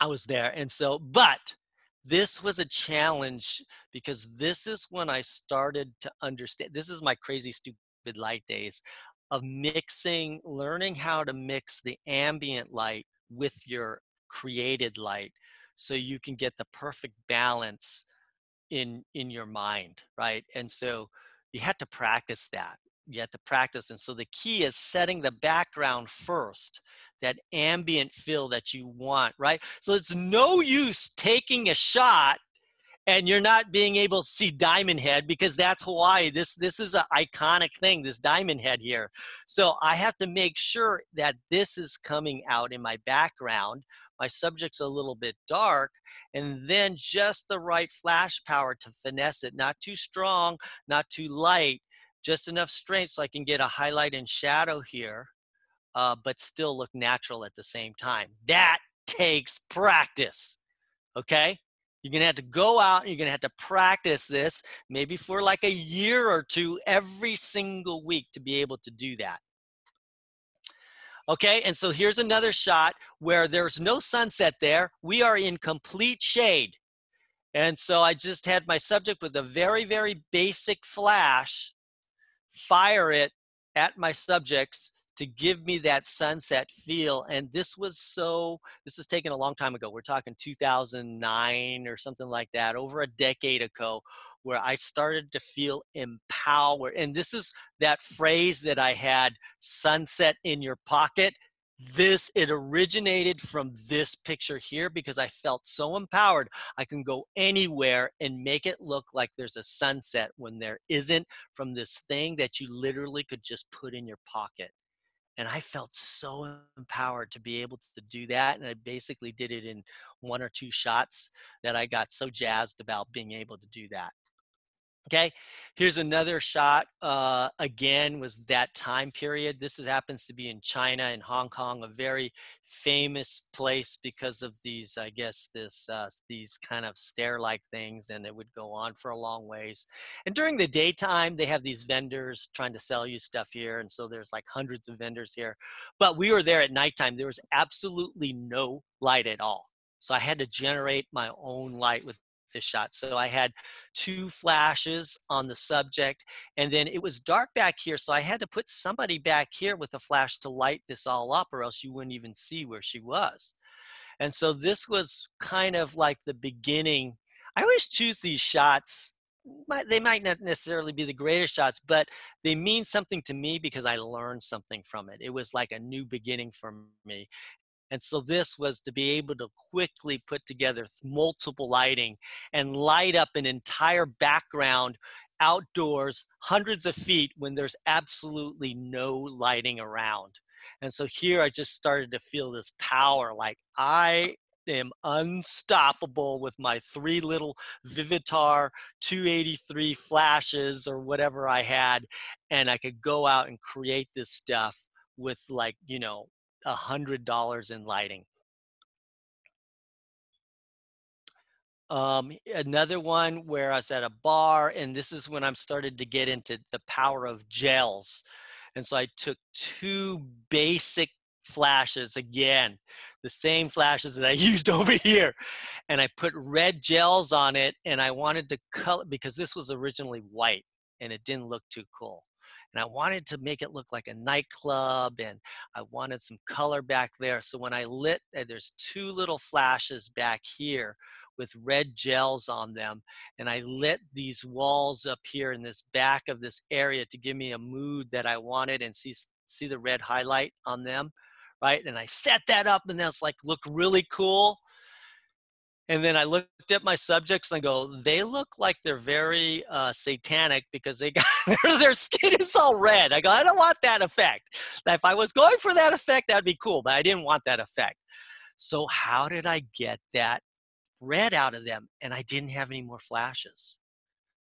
I was there. And so, but this was a challenge, because this is when I started to understand, this is my crazy stupid light days of mixing, learning how to mix the ambient light with your created light so you can get the perfect balance in, in your mind, right? And so you had to practice that. You have to practice. And so the key is setting the background first, that ambient feel that you want, right? So it's no use taking a shot and you're not being able to see Diamond Head, because that's Hawaii. This, this is an iconic thing, this Diamond Head here. So I have to make sure that this is coming out in my background. My subject's a little bit dark, and then just the right flash power to finesse it, not too strong, not too light, just enough strength so I can get a highlight and shadow here, uh, but still look natural at the same time. That takes practice, okay? You're gonna have to go out and you're gonna have to practice this maybe for like a year or two every single week to be able to do that. Okay, and so here's another shot where there's no sunset there. We are in complete shade. And so I just had my subject with a very, very basic flash, fire it at my subjects to give me that sunset feel. And this was so, this was taken a long time ago. We're talking two thousand nine or something like that, over a decade ago, where I started to feel empowered. And this is that phrase that I had, sunset in your pocket. This, it originated from this picture here, because I felt so empowered. I can go anywhere and make it look like there's a sunset when there isn't, from this thing that you literally could just put in your pocket. And I felt so empowered to be able to do that. And I basically did it in one or two shots that I got so jazzed about being able to do that. Okay, here's another shot, uh, again, was that time period. This is, happens to be in China, in Hong Kong, a very famous place because of these, I guess, this, uh, these kind of stair-like things, and it would go on for a long ways. And during the daytime, they have these vendors trying to sell you stuff here, and so there's like hundreds of vendors here. But we were there at nighttime. There was absolutely no light at all. So I had to generate my own light with this shot. So I had two flashes on the subject, and then it was dark back here. So I had to put somebody back here with a flash to light this all up, or else you wouldn't even see where she was. And so this was kind of like the beginning. I always choose these shots. They might not necessarily be the greatest shots, but they mean something to me because I learned something from it. It was like a new beginning for me. And so this was to be able to quickly put together multiple lighting and light up an entire background outdoors, hundreds of feet, when there's absolutely no lighting around. And so here I just started to feel this power, like I am unstoppable with my three little Vivitar two eighty-three flashes or whatever I had. And I could go out and create this stuff with, like, you know, a hundred dollars in lighting. Um, another one where I was at a bar, and this is when I'm started to get into the power of gels. And so I took two basic flashes again, the same flashes that I used over here. And I put red gels on it, and I wanted to color, because this was originally white and it didn't look too cool. And I wanted to make it look like a nightclub, and I wanted some color back there. So when I lit, there's two little flashes back here with red gels on them. And I lit these walls up here in this back of this area to give me a mood that I wanted, and see, see the red highlight on them, right? And I set that up, and that's like, look really cool. And then I looked at my subjects and I go, they look like they're very uh, satanic, because they got their skin is all red. I go, I don't want that effect. Now, if I was going for that effect, that'd be cool, but I didn't want that effect. So how did I get that red out of them? And I didn't have any more flashes.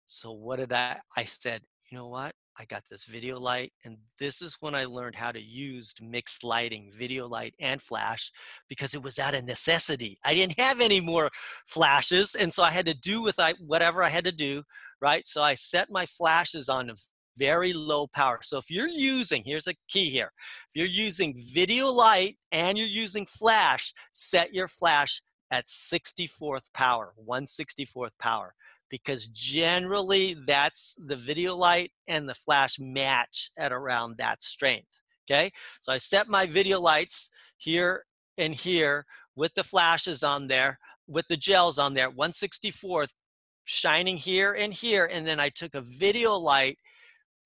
So what did I, I said, you know what? I got this video light, and this is when I learned how to use mixed lighting, video light and flash, because it was out of necessity. I didn't have any more flashes, and so I had to do with I, whatever I had to do, right? So I set my flashes on very low power. So if you're using, here's a key here, if you're using video light and you're using flash, set your flash at sixty-fourth power, one sixty-fourth power. Because generally that's the video light and the flash match at around that strength, okay? So I set my video lights here and here with the flashes on there, with the gels on there, one sixty-fourth shining here and here, and then I took a video light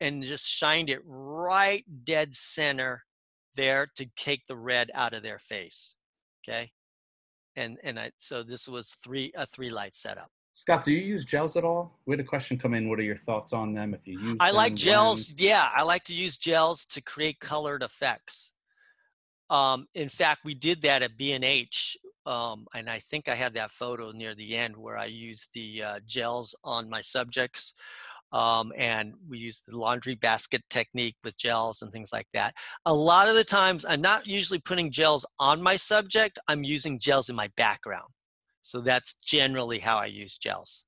and just shined it right dead center there to take the red out of their face, okay? And, and I, so this was three, a three light setup. Scott, do you use gels at all? We had a question come in. What are your thoughts on them? If you use, I like them, gels. When... Yeah, I like to use gels to create colored effects. Um, in fact, we did that at B and H, um, and I think I had that photo near the end where I used the uh, gels on my subjects, um, and we used the laundry basket technique with gels and things like that. A lot of the times, I'm not usually putting gels on my subject. I'm using gels in my background. So that's generally how I use gels.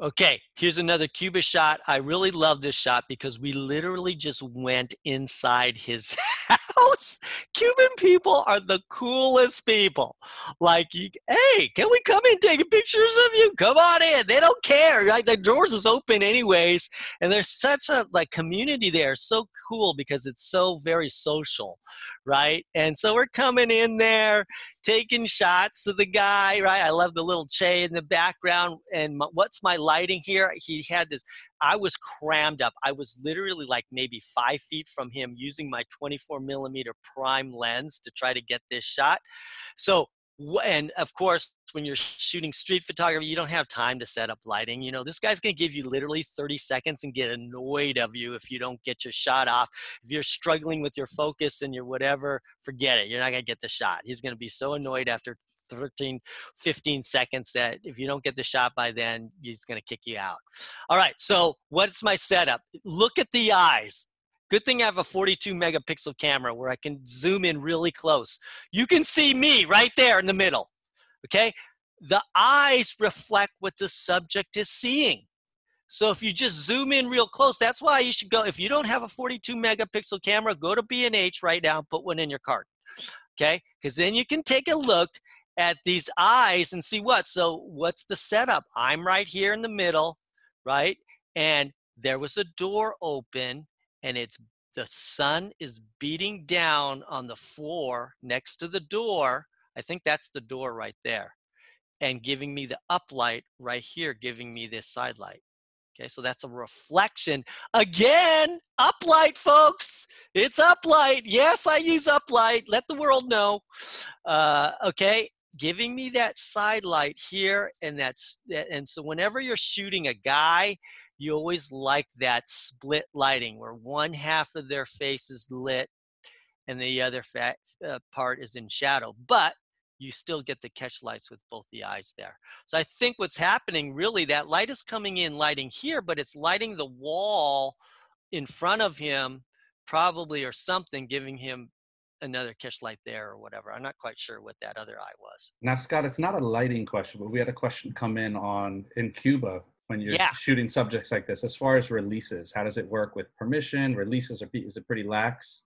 Okay, here's another Cuba shot. I really love this shot because we literally just went inside his house. Cuban people are the coolest people. Like, hey, can we come in taking pictures of you? Come on in. They don't care. Like, their doors is open anyways. And there's such a like community there. So cool because it's so very social, right? And so we're coming in there, taking shots of the guy, right? I love the little Che in the background. And my, what's my lighting here? He had this, I was crammed up. I was literally like maybe five feet from him using my twenty-four millimeter prime lens to try to get this shot. So, and of course, when you're shooting street photography, you don't have time to set up lighting. You know, this guy's going to give you literally thirty seconds and get annoyed of you if you don't get your shot off. If you're struggling with your focus and your whatever, forget it. You're not going to get the shot. He's going to be so annoyed after thirteen, fifteen seconds that if you don't get the shot by then, he's going to kick you out. All right. So what's my setup? Look at the eyes. Good thing I have a forty-two megapixel camera where I can zoom in really close. You can see me right there in the middle. Okay, the eyes reflect what the subject is seeing. So if you just zoom in real close, that's why you should go. If you don't have a forty-two megapixel camera, go to B and H right now and put one in your cart. Okay, because then you can take a look at these eyes and see what. So what's the setup? I'm right here in the middle, right? And there was a door open, and it's the sun is beating down on the floor next to the door. I think that's the door right there, and giving me the uplight right here, giving me this side light. Okay, so that's a reflection. Again, uplight, folks. It's uplight. Yes, I use uplight. Let the world know. Uh, okay, giving me that side light here, and that's and so whenever you're shooting a guy, you always like that split lighting where one half of their face is lit and the other fat, uh, part is in shadow, but you still get the catch lights with both the eyes there. So I think what's happening really, that light is coming in lighting here, but it's lighting the wall in front of him probably or something, giving him another catch light there or whatever. I'm not quite sure what that other eye was. Now, Scott, it's not a lighting question, but we had a question come in on in Cuba when you're yeah. shooting subjects like this. As far as releases, how does it work with permission? Releases, are, is it pretty lax?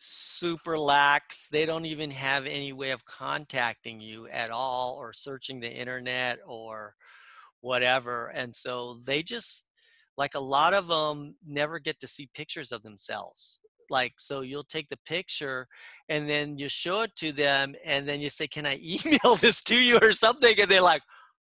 super lax. They don't even have any way of contacting you at all or searching the internet or whatever. And so they just, like a lot of them never get to see pictures of themselves. Like, so you'll take the picture and then you show it to them and then you say, can I email this to you or something? And they're like,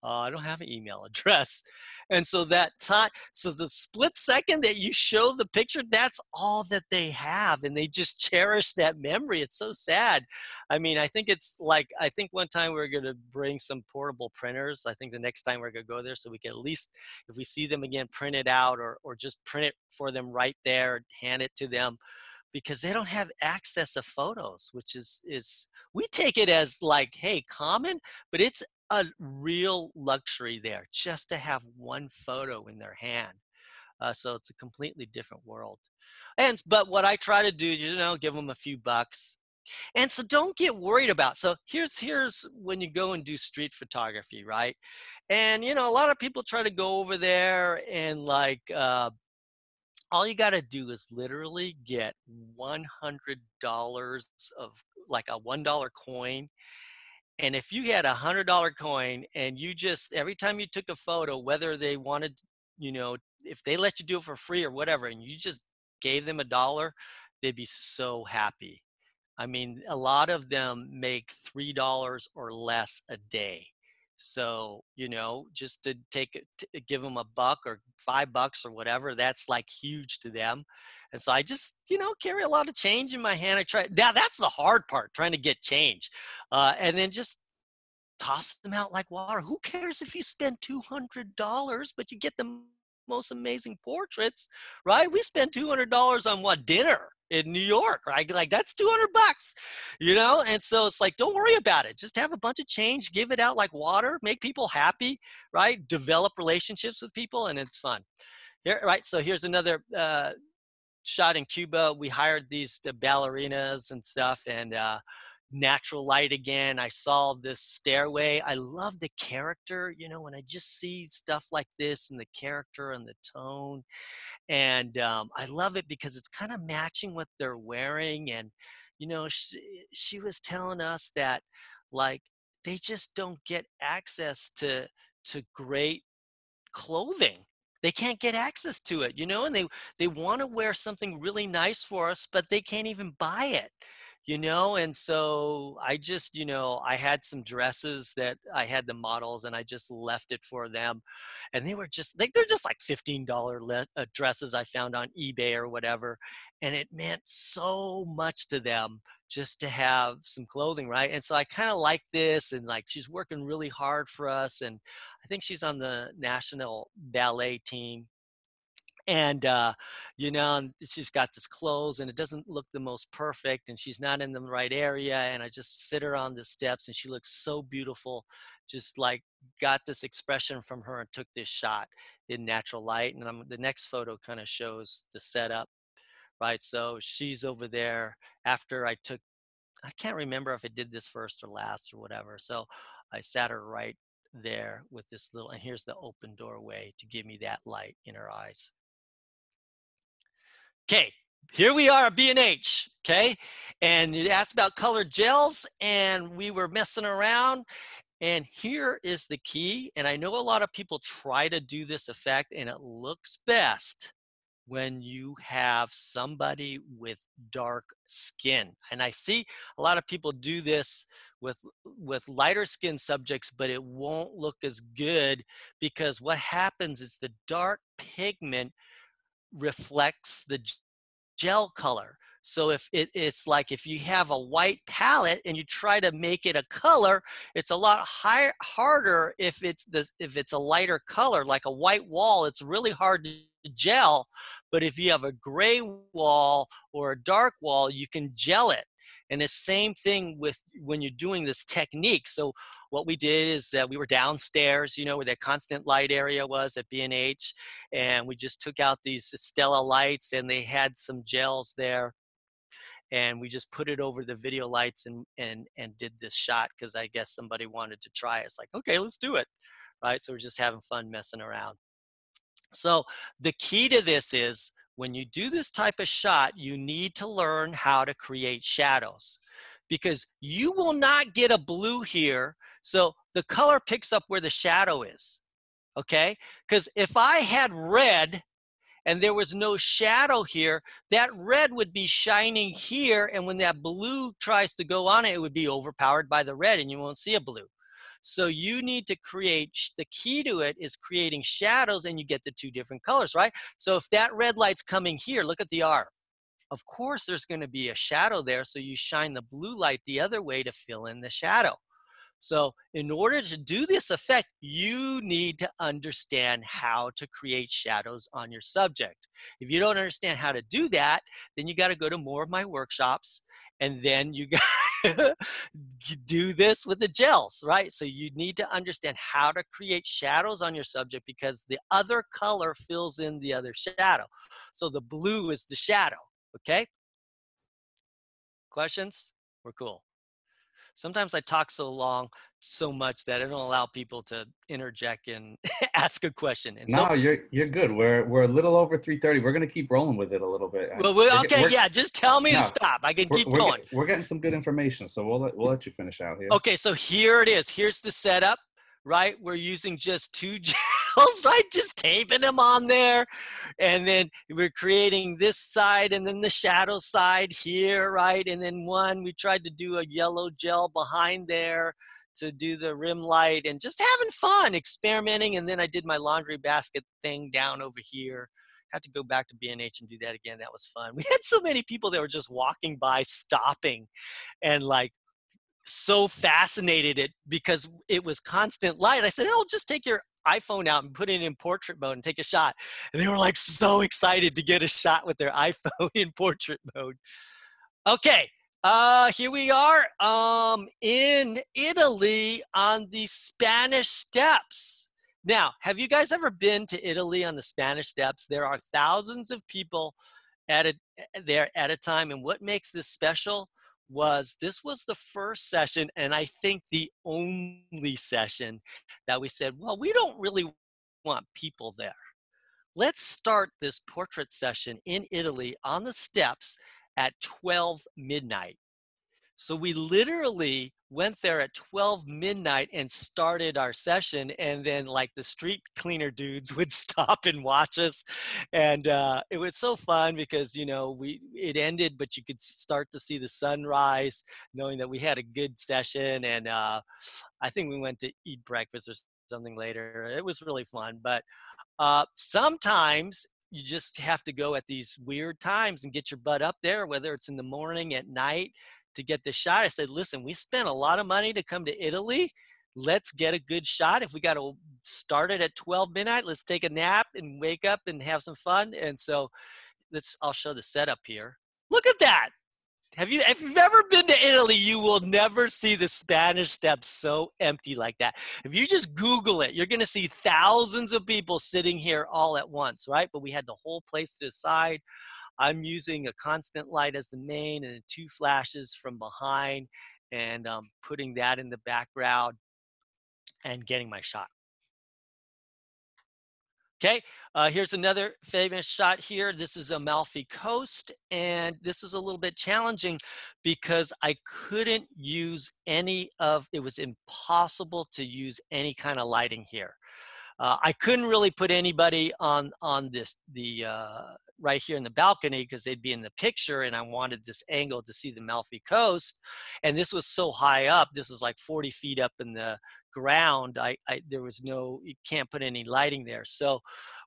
oh, I don't have an email address. And so that time, so the split second that you show the picture, that's all that they have. And they just cherish that memory. It's so sad. I mean, I think it's like, I think one time we were going to bring some portable printers. I think the next time we're going to go there so we can at least, if we see them again, print it out or, or just print it for them right there, hand it to them. Because they don't have access to photos, which is, is we take it as like, hey, common, but it's a real luxury there just to have one photo in their hand. Uh, so it's a completely different world. And, but what I try to do, you know, give them a few bucks. And so don't get worried about, so here's, here's when you go and do street photography, right? And, you know, a lot of people try to go over there and like, uh, all you gotta do is literally get one hundred dollars of like a one dollar coin. And if you had a one hundred dollar coin and you just, every time you took a photo, whether they wanted, you know, if they let you do it for free or whatever, and you just gave them a dollar, they'd be so happy. I mean, a lot of them make three dollars or less a day. So, you know, just to take to give them a buck or five bucks or whatever, that's like huge to them. And so I just, you know, carry a lot of change in my hand. I try, now that's the hard part, trying to get change. Uh, and then just toss them out like water. Who cares if you spend two hundred dollars, but you get the most amazing portraits, right? We spend two hundred dollars on what? Dinner in New York, right? Like that's two hundred bucks, you know? And so it's like, don't worry about it. Just have a bunch of change, give it out like water, make people happy, right? Develop relationships with people and it's fun. Here, right, so here's another uh, shot in Cuba. We hired these the ballerinas and stuff and uh, natural light again. I saw this stairway. I love the character, you know, when I just see stuff like this and the character and the tone. And um, I love it because it's kind of matching what they're wearing. And, you know, she, she was telling us that, like, they just don't get access to, to great clothing. They can't get access to it, you know, and they, they want to wear something really nice for us, but they can't even buy it. You know, and so I just, you know, I had some dresses that I had the models and I just left it for them. And they were just, they, they're just like fifteen dollar dresses I found on eBay or whatever. And it meant so much to them just to have some clothing, right? And so I kind of like this and like, she's working really hard for us. And I think she's on the national ballet team. And, uh, you know, she's got this clothes and it doesn't look the most perfect and she's not in the right area. And I just sit her on the steps and she looks so beautiful, just like got this expression from her and took this shot in natural light. And I'm, the next photo kind of shows the setup, right? So she's over there after I took, I can't remember if I did this first or last or whatever. So I sat her right there with this little, and here's the open doorway to give me that light in her eyes. Okay, here we are at B and H, okay? And you asked about colored gels and we were messing around and here is the key. And I know a lot of people try to do this effect and it looks best when you have somebody with dark skin. And I see a lot of people do this with, with lighter skin subjects, but it won't look as good because what happens is the dark pigment reflects the gel color. So if it, it's like if you have a white palette and you try to make it a color, it's a lot higher, harder if it's this, if it's a lighter color, like a white wall, it's really hard to gel. But if you have a gray wall or a dark wall, you can gel it. And the same thing with when you're doing this technique. So what we did is that we were downstairs, you know, where that constant light area was at B and H. And we just took out these Stella lights and they had some gels there. And we just put it over the video lights and, and, and did this shot because I guess somebody wanted to try it. It's like, okay, let's do it. Right? So we're just having fun messing around. So the key to this is when you do this type of shot, you need to learn how to create shadows, because you will not get a blue here. So the color picks up where the shadow is, okay? Because if I had red and there was no shadow here, that red would be shining here, and when that blue tries to go on it, it would be overpowered by the red and you won't see a blue. So you need to create, the key to it is creating shadows, and you get the two different colors, right? So if that red light's coming here, look at the R. Of course there's gonna be a shadow there, so you shine the blue light the other way to fill in the shadow. So in order to do this effect, you need to understand how to create shadows on your subject. If you don't understand how to do that, then you got to go to more of my workshops, and then you got to do this with the gels, right? So you need to understand how to create shadows on your subject, because the other color fills in the other shadow. So the blue is the shadow, okay? Questions? We're cool. Sometimes I talk so long, so much that I don't allow people to interject and ask a question. And no, so, you're you're good. We're we're a little over three thirty. We're gonna keep rolling with it a little bit. Well, we're, we're, okay, we're, yeah. Just tell me no, to stop. I can we're, keep we're going. Get, we're getting some good information, so we'll let, we'll let you finish out here. Okay, so here it is. Here's the setup, right? We're using just two gels, right? Just taping them on there, and then we're creating this side and then the shadow side here, right? And then one, we tried to do a yellow gel behind there to do the rim light, and just having fun, experimenting. And then I did my laundry basket thing down over here. I had to go back to B and H and do that again. That was fun. We had so many people that were just walking by, stopping, and like, so fascinated it because it was constant light. I said, oh, just take your iPhone out and put it in portrait mode and take a shot. And they were like so excited to get a shot with their iPhone in portrait mode. Okay, uh, here we are um, in Italy on the Spanish Steps. Now, have you guys ever been to Italy on the Spanish Steps? There are thousands of people at a, there at a time. And what makes this special was this was the first session, and I think the only session, that we said, well, we don't really want people there. Let's start this portrait session in Italy on the steps at twelve midnight. So we literally went there at twelve midnight and started our session, and then like the street cleaner dudes would stop and watch us. And uh, it was so fun because, you know, we it ended, but you could start to see the sunrise knowing that we had a good session. And uh, I think we went to eat breakfast or something later. It was really fun. But uh, sometimes you just have to go at these weird times and get your butt up there, whether it's in the morning, at night, to get the shot. I said, listen, we spent a lot of money to come to Italy. Let's get a good shot. If we got to start it at twelve midnight, let's take a nap and wake up and have some fun. And so let's, I'll show the setup here. Look at that. Have you, if you've ever been to Italy, you will never see the Spanish Steps so empty like that. If you just Google it, you're going to see thousands of people sitting here all at once, right? But we had the whole place to the side. I'm using a constant light as the main and two flashes from behind, and um, putting that in the background and getting my shot. Okay, uh, here's another famous shot here. This is Amalfi Coast, and this was a little bit challenging because I couldn't use any of, it was impossible to use any kind of lighting here. Uh, I couldn't really put anybody on, on this, the, uh, right here in the balcony, because they'd be in the picture, and I wanted this angle to see the Amalfi Coast. And this was so high up, this was like forty feet up in the ground. I, I there was no, you can't put any lighting there. So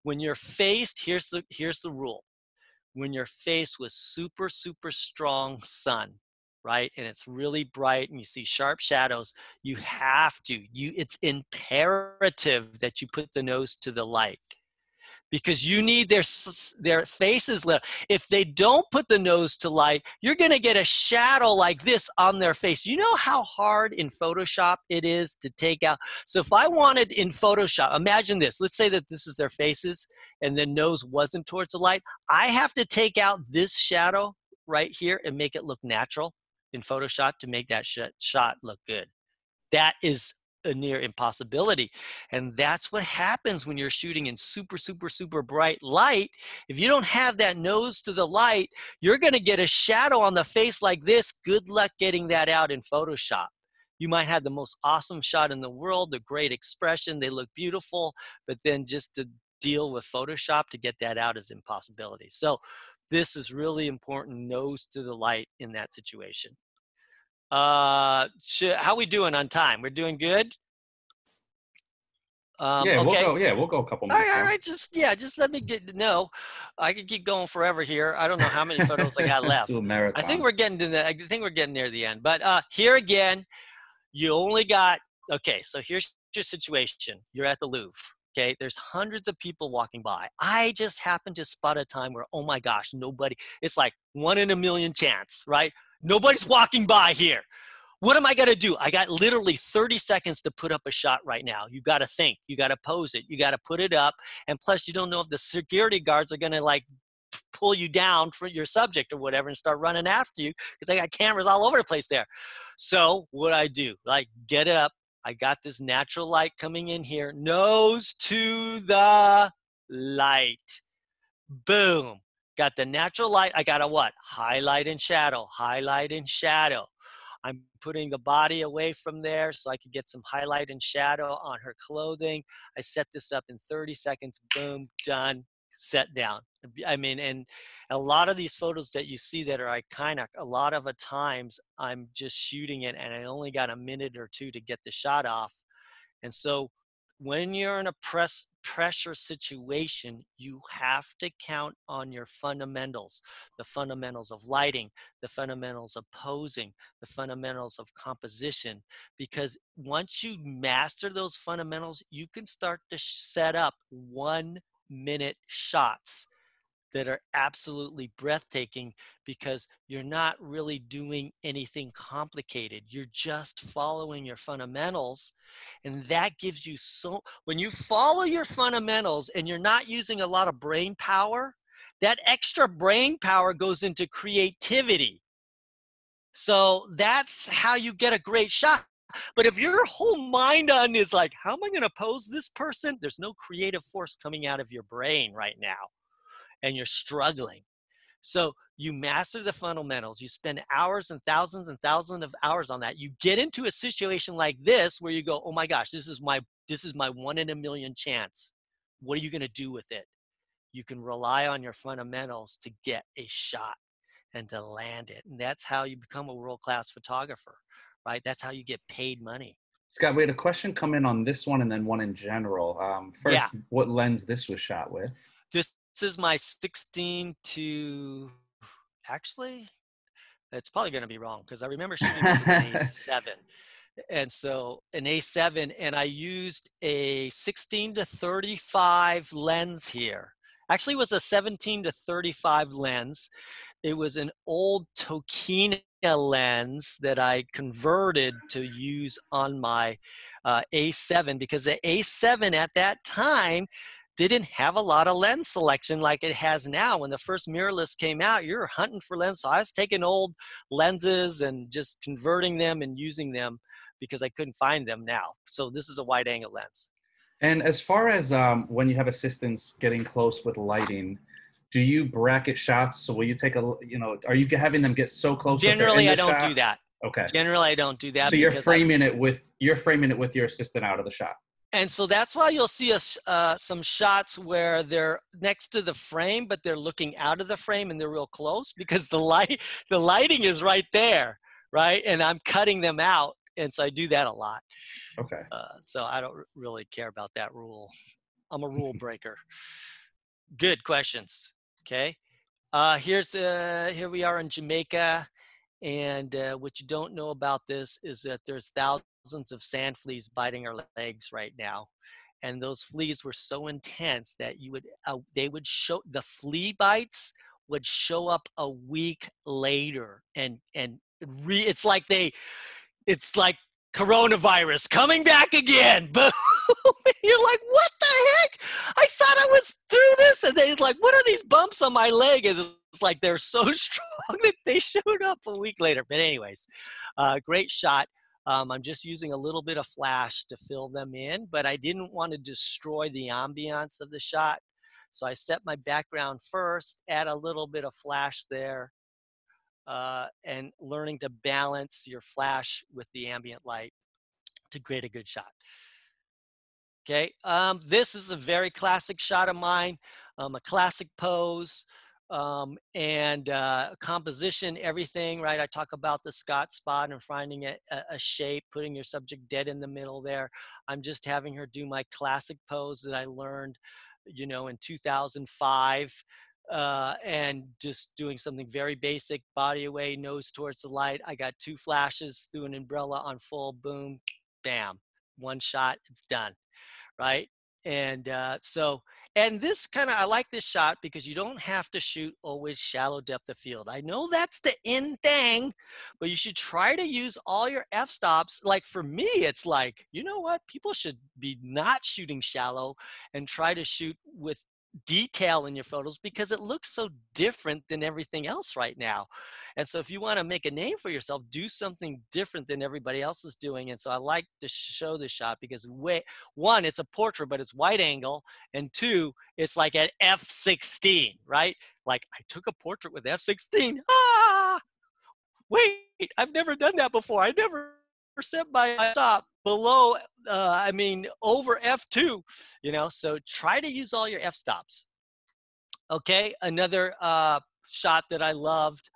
when you're faced, here's the here's the rule. When you're faced with super, super strong sun, right? And it's really bright and you see sharp shadows, you have to, you it's imperative that you put the nose to the light, because you need their, their faces lit. If they don't put the nose to light, you're gonna get a shadow like this on their face. You know how hard in Photoshop it is to take out? So if I wanted in Photoshop, imagine this, let's say that this is their faces and the nose wasn't towards the light. I have to take out this shadow right here and make it look natural in Photoshop to make that sh- shot look good. That is a near impossibility. And that's what happens when you're shooting in super, super, super bright light. If you don't have that nose to the light, you're going to get a shadow on the face like this. Good luck getting that out in Photoshop. You might have the most awesome shot in the world, the great expression, they look beautiful, but then just to deal with Photoshop to get that out is impossibility. So this is really important, nose to the light in that situation. Uh, how we doing on time? We're doing good? Um, yeah, okay. we'll go, yeah, we'll go a couple minutes. All right, all right, just, yeah, just let me get to know. I could keep going forever here. I don't know how many photos I got left. I think we're getting to the, I think we're getting near the end. But uh, here again, you only got, okay, so here's your situation. You're at the Louvre. Okay, there's hundreds of people walking by. I just happened to spot a time where, oh my gosh, nobody, it's like one in a million chance, right? Nobody's walking by here. What am I gonna do? I got literally thirty seconds to put up a shot right now. You gotta think, you gotta pose it, you gotta put it up. And plus you don't know if the security guards are gonna like pull you down for your subject or whatever and start running after you because I got cameras all over the place there. So what I do, like get it up. I got this natural light coming in here. Nose to the light. Boom. Got the natural light. I got a what? Highlight and shadow. Highlight and shadow. I'm putting the body away from there so I could get some highlight and shadow on her clothing. I set this up in thirty seconds. Boom. Done. Set down. I mean, and a lot of these photos that you see that are iconic, a lot of the times I'm just shooting it and I only got a minute or two to get the shot off. And so when you're in a press pressure situation, you have to count on your fundamentals, the fundamentals of lighting, the fundamentals of posing, the fundamentals of composition, because once you master those fundamentals, you can start to set up one minute shots that are absolutely breathtaking because you're not really doing anything complicated. You're just following your fundamentals. And that gives you so, when you follow your fundamentals and you're not using a lot of brain power, that extra brain power goes into creativity. So that's how you get a great shot. But if your whole mind on is like, how am I going to pose this person? There's no creative force coming out of your brain right now. And you're struggling. So you master the fundamentals. You spend hours and thousands and thousands of hours on that. You get into a situation like this where you go, oh my gosh, this is my, this is my one in a million chance. What are you going to do with it? You can rely on your fundamentals to get a shot and to land it. And that's how you become a world-class photographer, right? That's how you get paid money. Scott, we had a question come in on this one and then one in general. Um, first, yeah. What lens this was shot with? This This is my sixteen to, actually, it's probably going to be wrong because I remember shooting this with an A seven. And so an A seven, and I used a sixteen to thirty-five lens here. Actually, it was a seventeen to thirty-five lens. It was an old Tokina lens that I converted to use on my uh, A seven because the A seven at that time didn't have a lot of lens selection like it has now. When the first mirrorless came out, you're hunting for lens. So I was taking old lenses and just converting them and using them because I couldn't find them now. So this is a wide angle lens. And as far as um, when you have assistants getting close with lighting, do you bracket shots? So will you take a, you know, are you having them get so close? Generally, I don't do that. Okay. Generally, I don't do that. So you're framing it with, you're framing it with your assistant out of the shot. And so that's why you'll see us, uh, some shots where they're next to the frame, but they're looking out of the frame and they're real close because the light, the lighting is right there, right? And I'm cutting them out. And so I do that a lot. Okay. Uh, so I don't really care about that rule. I'm a rule breaker. Good questions. Okay. Uh, here's, uh, here we are in Jamaica. And uh, what you don't know about this is that there's thousands of sand fleas biting our legs right now, and those fleas were so intense that you would uh, they would show the flea bites would show up a week later, and and re, it's like they it's like coronavirus coming back again. But you're like, what the heck? I thought I was through this, and they're like, what are these bumps on my leg? And it's like they're so strong that they showed up a week later. But anyways, uh, great shot. Um, I'm just using a little bit of flash to fill them in, but I didn't want to destroy the ambiance of the shot. So I set my background first, add a little bit of flash there, uh, and learning to balance your flash with the ambient light to create a good shot. Okay, um, this is a very classic shot of mine, um, a classic pose, um, and uh, composition, everything, right? I talk about the Scott spot and finding a, a shape, putting your subject dead in the middle there. I'm just having her do my classic pose that I learned, you know, in two thousand five, uh, and just doing something very basic, body away, nose towards the light. I got two flashes, threw an umbrella on full, boom, bam. One shot, it's done, right? And uh, so, and this kind of, I like this shot because you don't have to shoot always shallow depth of field. I know that's the end thing, but you should try to use all your f-stops. Like for me, it's like, you know what? People should be not shooting shallow and try to shoot with detail in your photos because it looks so different than everything else right now. And so if you want to make a name for yourself, do something different than everybody else is doing. And so I like to show this shot because way, one, it's a portrait, but it's wide angle. And two, it's like at F sixteen, right? Like I took a portrait with F sixteen. Ah, wait, I've never done that before. I never set my stop below, uh, I mean, over F two, you know, so try to use all your f-stops. Okay, another uh, shot that I loved,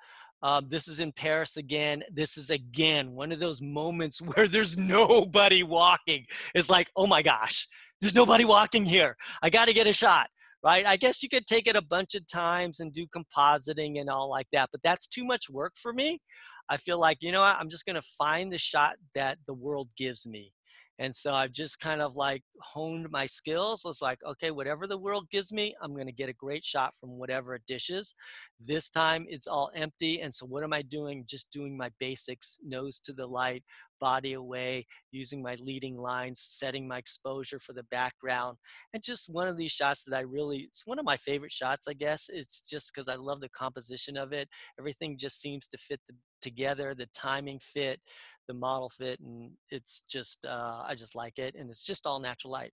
um, this is in Paris again. This is again, one of those moments where there's nobody walking. It's like, oh my gosh, there's nobody walking here. I gotta get a shot, right? I guess you could take it a bunch of times and do compositing and all like that, but that's too much work for me. I feel like, you know what, I'm just going to find the shot that the world gives me. And so I've just kind of like honed my skills. It's like, okay, whatever the world gives me, I'm going to get a great shot from whatever it dishes. This time it's all empty. And so what am I doing? Just doing my basics, nose to the light, body away, using my leading lines, setting my exposure for the background. And just one of these shots that I really, it's one of my favorite shots, I guess. It's just because I love the composition of it. Everything just seems to fit the together, the timing fit, the model fit, and it's just, uh, I just like it, and it's just all natural light.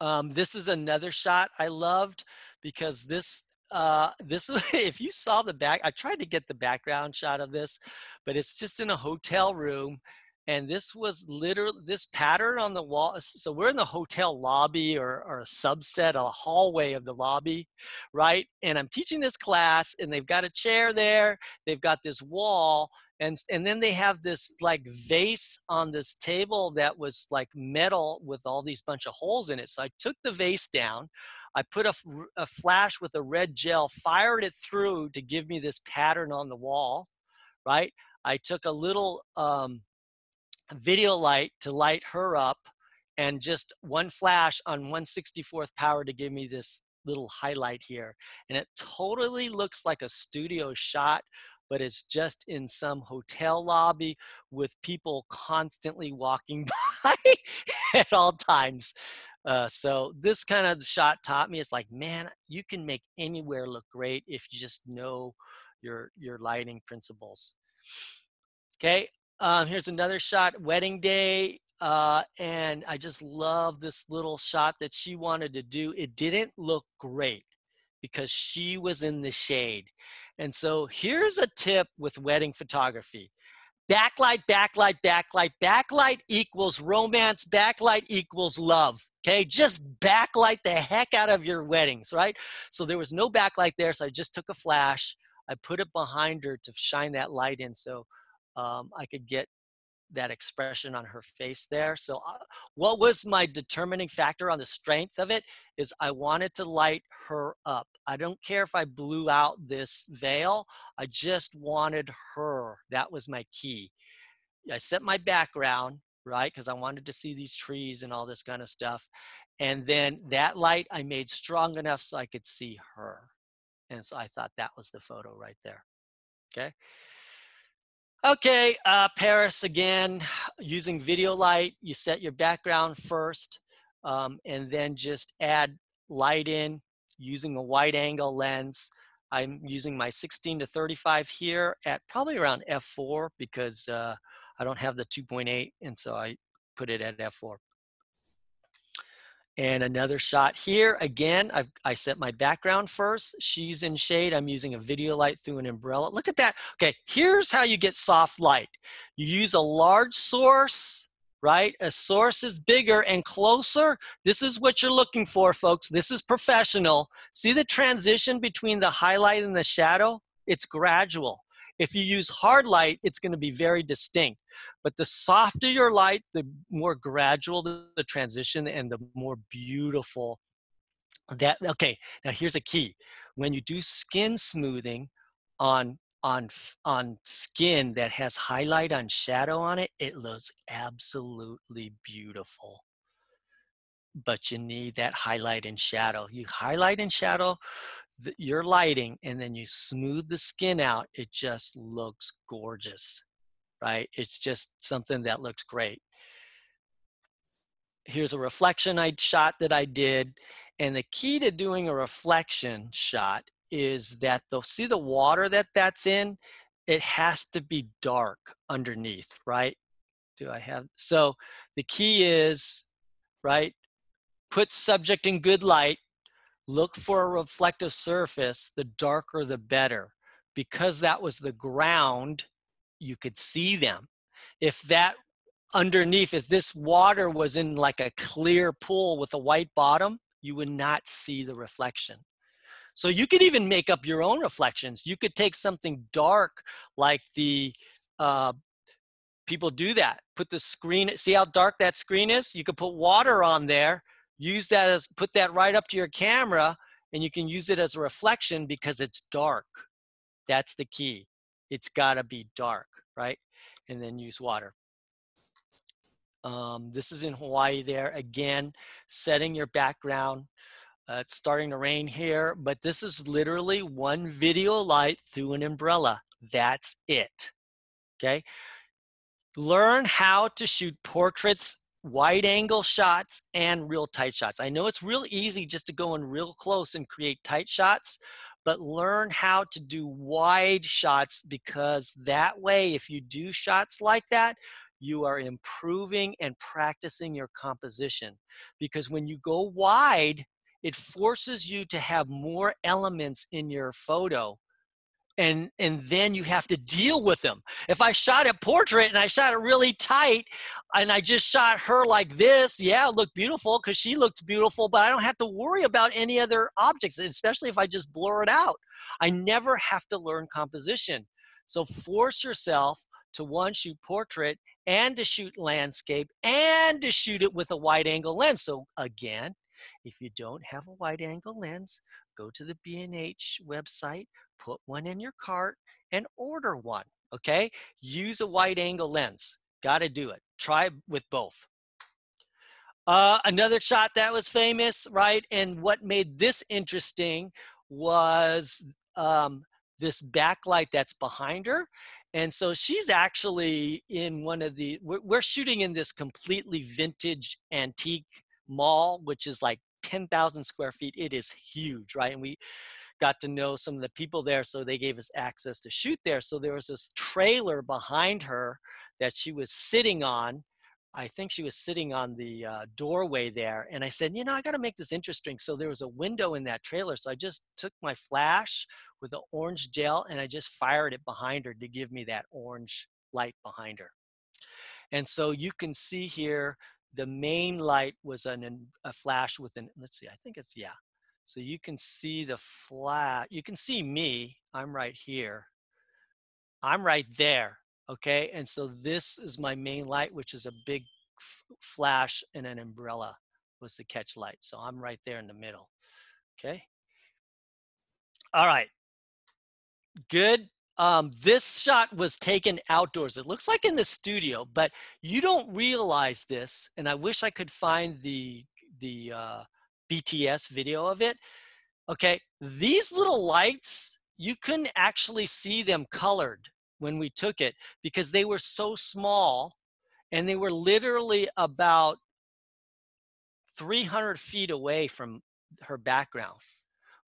Um, this is another shot I loved because this, uh, this if you saw the back, I tried to get the background shot of this, but it's just in a hotel room, and this was literally, this pattern on the wall, so we're in the hotel lobby or, or a subset, a hallway of the lobby, right? And I'm teaching this class and they've got a chair there, they've got this wall, and, and then they have this like vase on this table that was like metal with all these bunch of holes in it. So I took the vase down, I put a, a flash with a red gel, fired it through to give me this pattern on the wall, right? I took a little, um, video light to light her up and just one flash on one sixty-fourth power to give me this little highlight here. And it totally looks like a studio shot, but it's just in some hotel lobby with people constantly walking by at all times. Uh, so this kind of shot taught me, it's like, man, you can make anywhere look great if you just know your, your lighting principles. Okay. Um, here's another shot, wedding day, uh, and I just love this little shot that she wanted to do. It didn't look great because she was in the shade. And so here's a tip with wedding photography. Backlight, backlight, backlight, backlight equals romance, backlight equals love, okay? Just backlight the heck out of your weddings, right? So there was no backlight there, so I just took a flash. I put it behind her to shine that light in, so Um, I could get that expression on her face there. So uh, what was my determining factor on the strength of it is I wanted to light her up. I don't care if I blew out this veil. I just wanted her. That was my key. I set my background, right? Because I wanted to see these trees and all this kind of stuff. And then that light I made strong enough so I could see her. And so I thought that was the photo right there. Okay. Okay, uh, Paris again, using video light, you set your background first um, and then just add light in using a wide angle lens. I'm using my sixteen to thirty-five here at probably around F four because uh, I don't have the two point eight, and so I put it at F four. And another shot here. Again, I've, I set my background first. She's in shade. I'm using a video light through an umbrella. Look at that. Okay, here's how you get soft light. You use a large source, right? A source is bigger and closer. This is what you're looking for, folks. This is professional. See the transition between the highlight and the shadow? It's gradual. If you use hard light, it's going to be very distinct. But the softer your light, the more gradual the transition and the more beautiful that. Okay, now here's a key. When you do skin smoothing on on on skin that has highlight on shadow on it, it looks absolutely beautiful. But you need that highlight and shadow. You highlight and shadow the, your lighting, and then you smooth the skin out. It just looks gorgeous, right? It's just something that looks great. Here's a reflection I shot that I did. And the key to doing a reflection shot is that they'll see the water that that's in. It has to be dark underneath, right? Do I have, so the key is, right? Put subject in good light, look for a reflective surface, the darker the better. Because that was the ground, you could see them. If that underneath, if this water was in like a clear pool with a white bottom, you would not see the reflection. So you could even make up your own reflections. You could take something dark like the, uh, people do that. Put the screen, see how dark that screen is? You could put water on there. Use that as, put that right up to your camera, and you can use it as a reflection because it's dark. That's the key. It's gotta be dark, right? And then use water. Um, this is in Hawaii there. Again, setting your background. Uh, it's starting to rain here, but this is literally one video light through an umbrella. That's it, okay? Learn how to shoot portraits, wide angle shots, and real tight shots. I know it's real easy just to go in real close and create tight shots, but learn how to do wide shots, because that way, if you do shots like that, you are improving and practicing your composition. Because when you go wide, it forces you to have more elements in your photo. And, and then you have to deal with them. If I shot a portrait and I shot it really tight and I just shot her like this, yeah, it looked beautiful because she looks beautiful, but I don't have to worry about any other objects, especially if I just blur it out. I never have to learn composition. So force yourself to one, shoot portrait, and to shoot landscape, and to shoot it with a wide angle lens. So again, if you don't have a wide angle lens, go to the B and H website, put one in your cart and order one, okay? Use a wide angle lens. Gotta do it. Try with both. Uh, another shot that was famous, right? And what made this interesting was um, this backlight that's behind her. And so she's actually in one of the, we're, we're shooting in this completely vintage antique mall, which is like ten thousand square feet. It is huge, right? And we got to know some of the people there, so they gave us access to shoot there. So there was this trailer behind her that she was sitting on. I think she was sitting on the uh, doorway there. And I said, you know, I gotta make this interesting. So there was a window in that trailer. So I just took my flash with the orange gel and I just fired it behind her to give me that orange light behind her. And so you can see here, the main light was an, a flash with an, let's see, I think it's, yeah. So you can see the flat, you can see me, I'm right here. I'm right there, okay? And so this is my main light, which is a big flash and an umbrella was the catch light. So I'm right there in the middle, okay? All right, good. Um, this shot was taken outdoors. It looks like in the studio, but you don't realize this, and I wish I could find the, the, uh, B T S video of it. Okay, these little lights, you couldn't actually see them colored when we took it because they were so small and they were literally about three hundred feet away from her background.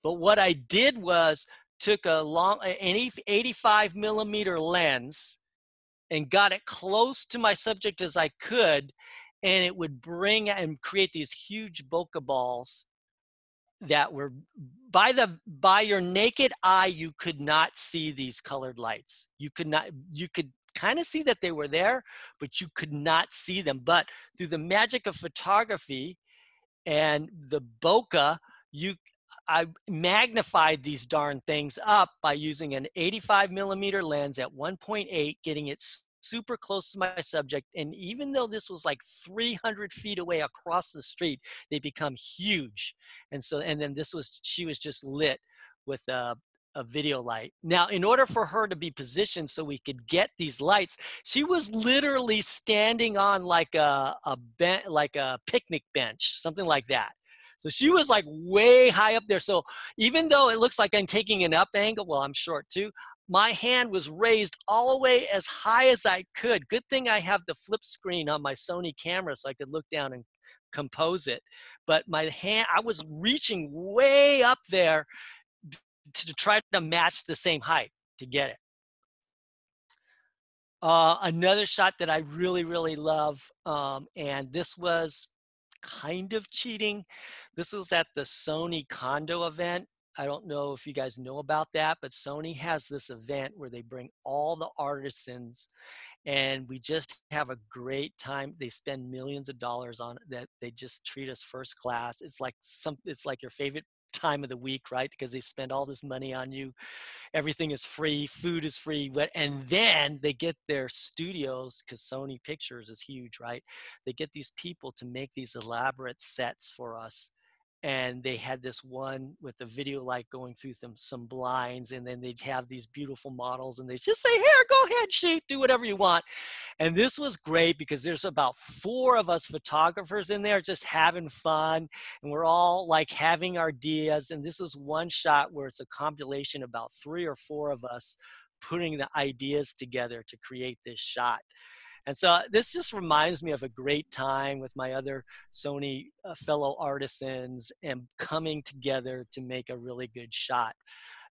But what I did was took a long, an eighty-five millimeter lens and got it close to my subject as I could, and it would bring and create these huge bokeh balls that were, by the by your naked eye, you could not see these colored lights. You could not, you could kind of see that they were there, but you could not see them. But through the magic of photography and the bokeh, you, I magnified these darn things up by using an eighty-five millimeter lens at one point eight, getting it super close to my subject. And even though this was like three hundred feet away across the street, they become huge. And so, and then this was, she was just lit with a, a video light. Now, in order for her to be positioned so we could get these lights, she was literally standing on like a, a bench, like a picnic bench, something like that. So she was like way high up there. So even though it looks like I'm taking an up angle, well, I'm short too, my hand was raised all the way as high as I could. Good thing I have the flip screen on my Sony camera so I could look down and compose it. But my hand, I was reaching way up there to try to match the same height to get it. Uh, another shot that I really, really love, um, and this was kind of cheating. This was at the Sony condo event. I don't know if you guys know about that, but Sony has this event where they bring all the artisans and we just have a great time. They spend millions of dollars on it, that they just treat us first class. It's like some, it's like your favorite time of the week, right? Because they spend all this money on you. Everything is free, food is free, but, and then they get their studios, because Sony Pictures is huge, right? They get these people to make these elaborate sets for us. And they had this one with the video light going through them, some blinds, and then they'd have these beautiful models and they just say, here, go ahead, shoot, do whatever you want. And this was great because there's about four of us photographers in there just having fun. And we're all like having our ideas. And this was one shot where it's a compilation about three or four of us putting the ideas together to create this shot. And so this just reminds me of a great time with my other Sony uh, fellow artisans and coming together to make a really good shot.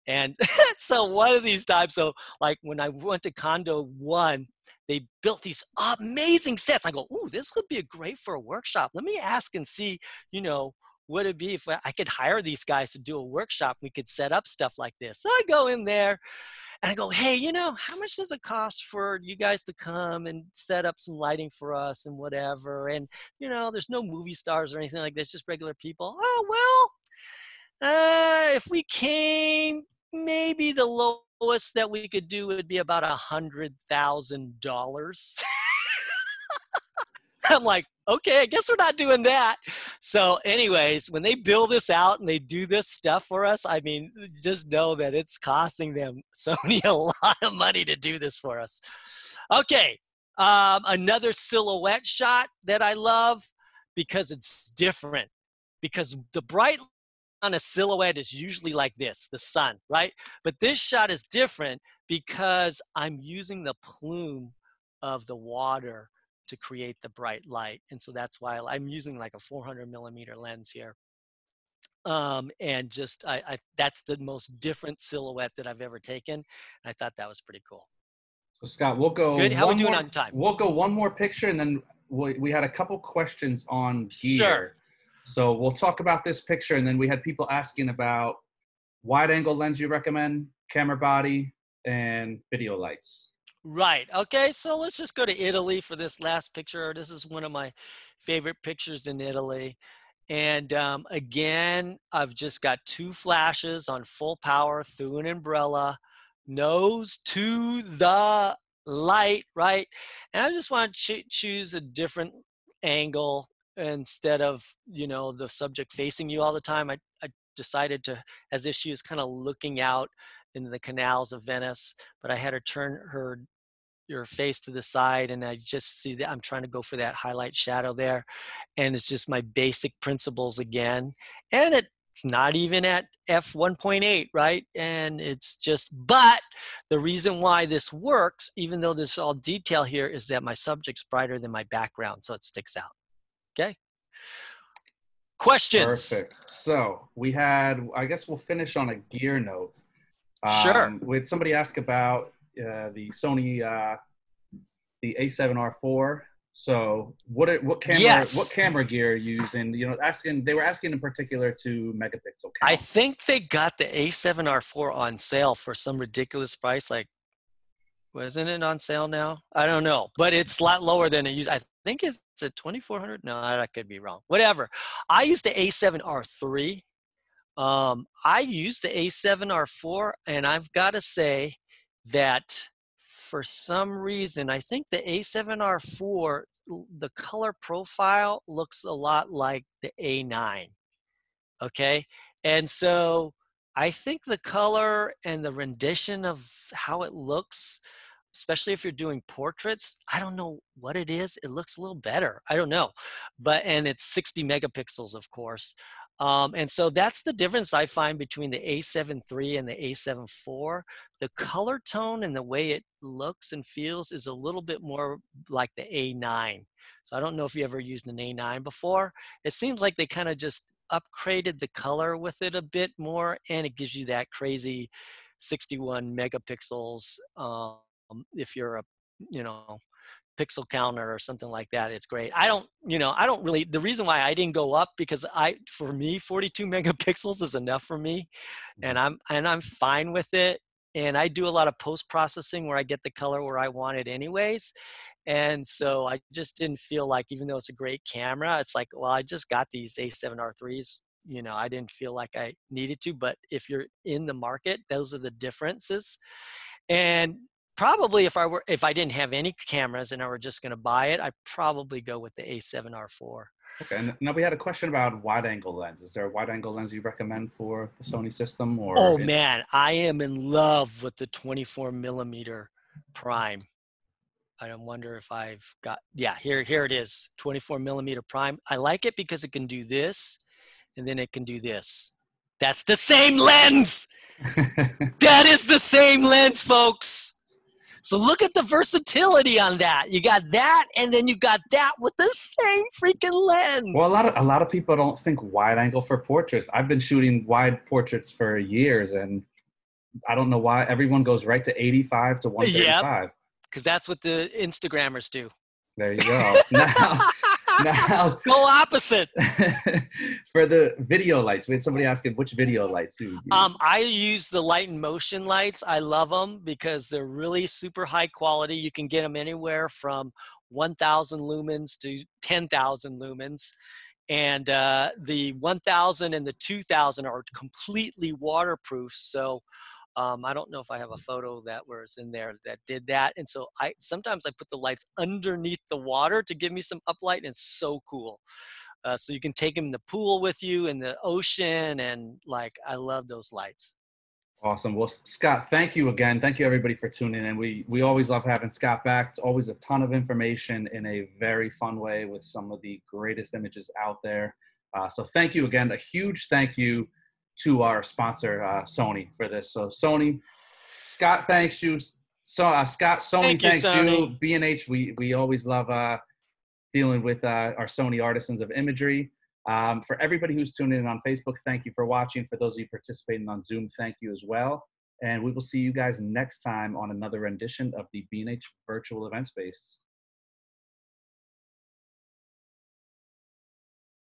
And so one of these times, so like when I went to Condo One, they built these amazing sets. I go, ooh, this would be a great for a workshop. Let me ask and see, you know, what it'd be if I could hire these guys to do a workshop. We could set up stuff like this. So I go in there. And I go, hey, you know, how much does it cost for you guys to come and set up some lighting for us and whatever? And, you know, there's no movie stars or anything like this, just regular people. Oh, well, uh, if we came, maybe the lowest that we could do would be about one hundred thousand dollars. I'm like, okay, I guess we're not doing that. So anyways, when they build this out and they do this stuff for us, I mean, just know that it's costing them, Sony, a lot of money to do this for us. Okay, um, another silhouette shot that I love because it's different. Because the bright light on a silhouette is usually like this, the sun, right? But this shot is different because I'm using the plume of the water to create the bright light. And so that's why I'm using like a four hundred millimeter lens here. Um, and just, I, I, that's the most different silhouette that I've ever taken. And I thought that was pretty cool. So Scott, we'll go. Good, how we doing more, on time? We'll go one more picture and then we, we had a couple questions on gear. Sure. So we'll talk about this picture and then we had people asking about wide angle lens you recommend, camera body, and video lights. Right. Okay. So let's just go to Italy for this last picture. This is one of my favorite pictures in Italy. And um, again, I've just got two flashes on full power through an umbrella, nose to the light, right? And I just want to ch choose a different angle instead of, you know, the subject facing you all the time. I, I decided to, as if she was kind of looking out into the canals of Venice, but I had her turn her your face to the side, and I just see that I'm trying to go for that highlight shadow there. And it's just my basic principles again. And it's not even at f one point eight, right? And it's just, but the reason why this works, even though this is all detail here, is that my subject's brighter than my background, so it sticks out. Okay? Questions? Perfect. So we had, I guess we'll finish on a gear note. Um, sure. We had somebody ask about uh, the Sony, uh, the A seven R four. So what are, what camera yes. what camera gear are you using? You know, asking they were asking in particular to megapixel camera. I think they got the A seven R four on sale for some ridiculous price. Like, wasn't it on sale now? I don't know, but it's a lot lower than it used. I think it's a twenty-four hundred. No, I could be wrong. Whatever. I used the A seven R three. Um, I used the A seven R four, and I've got to say that for some reason, I think the A seven R four, the color profile looks a lot like the A nine. Okay, and so I think the color and the rendition of how it looks, especially if you're doing portraits, I don't know what it is. It looks a little better. I don't know. But, and it's sixty megapixels, of course. Um, and so that's the difference I find between the A seven three and the A seven four. The color tone and the way it looks and feels is a little bit more like the A nine. So I don't know if you ever used an A nine before. It seems like they kind of just upgraded the color with it a bit more, and it gives you that crazy sixty-one megapixels um, if you're a, you know, pixel counter or something like that. It's great. I don't, you know, I don't really, the reason why I didn't go up, because I, for me, forty-two megapixels is enough for me, and I'm, and I'm fine with it. And I do a lot of post-processing where I get the color where I want it anyways. And so I just didn't feel like, even though it's a great camera, it's like, well, I just got these A seven R threes, you know, I didn't feel like I needed to, but if you're in the market, those are the differences. And probably if I were, if I didn't have any cameras and I were just going to buy it, I'd probably go with the A seven R four. Okay. And now we had a question about wide angle lens. Is there a wide angle lens you recommend for the Sony system? Or oh man, I am in love with the twenty-four millimeter prime. I don't wonder if I've got, yeah, here, here it is, twenty-four millimeter prime. I like it because it can do this, and then it can do this. That's the same lens. That is the same lens, folks. So look at the versatility on that. You got that, and then you got that with the same freaking lens. Well, a lot of a lot of people don't think wide angle for portraits. I've been shooting wide portraits for years, and I don't know why everyone goes right to eighty-five to one thirty-five. Yep, because that's what the Instagrammers do. There you go. Now, now, go opposite. For the video lights, we had somebody asking which video lights you use. Um, I use the Light and Motion lights. I love them because they're really super high quality. You can get them anywhere from one thousand lumens to ten thousand lumens. And uh, the one thousand and the two thousand are completely waterproof. So Um, I don't know if I have a photo that was in there that did that. And so I sometimes I put the lights underneath the water to give me some uplight, and it's so cool. Uh, so you can take them in the pool with you, in the ocean, and like, I love those lights. Awesome. Well, Scott, thank you again. Thank you everybody for tuning in. We, we always love having Scott back. It's always a ton of information in a very fun way with some of the greatest images out there. Uh, so thank you again. A huge thank you to our sponsor, uh, Sony, for this. So Sony, Scott thanks you. So uh, Scott, Sony Thank thanks you, Sony. you. B and H, we, we always love uh, dealing with uh, our Sony artisans of imagery. Um, for everybody who's tuning in on Facebook, thank you for watching. For those of you participating on Zoom, thank you as well. And we will see you guys next time on another rendition of the B and H Virtual Event Space.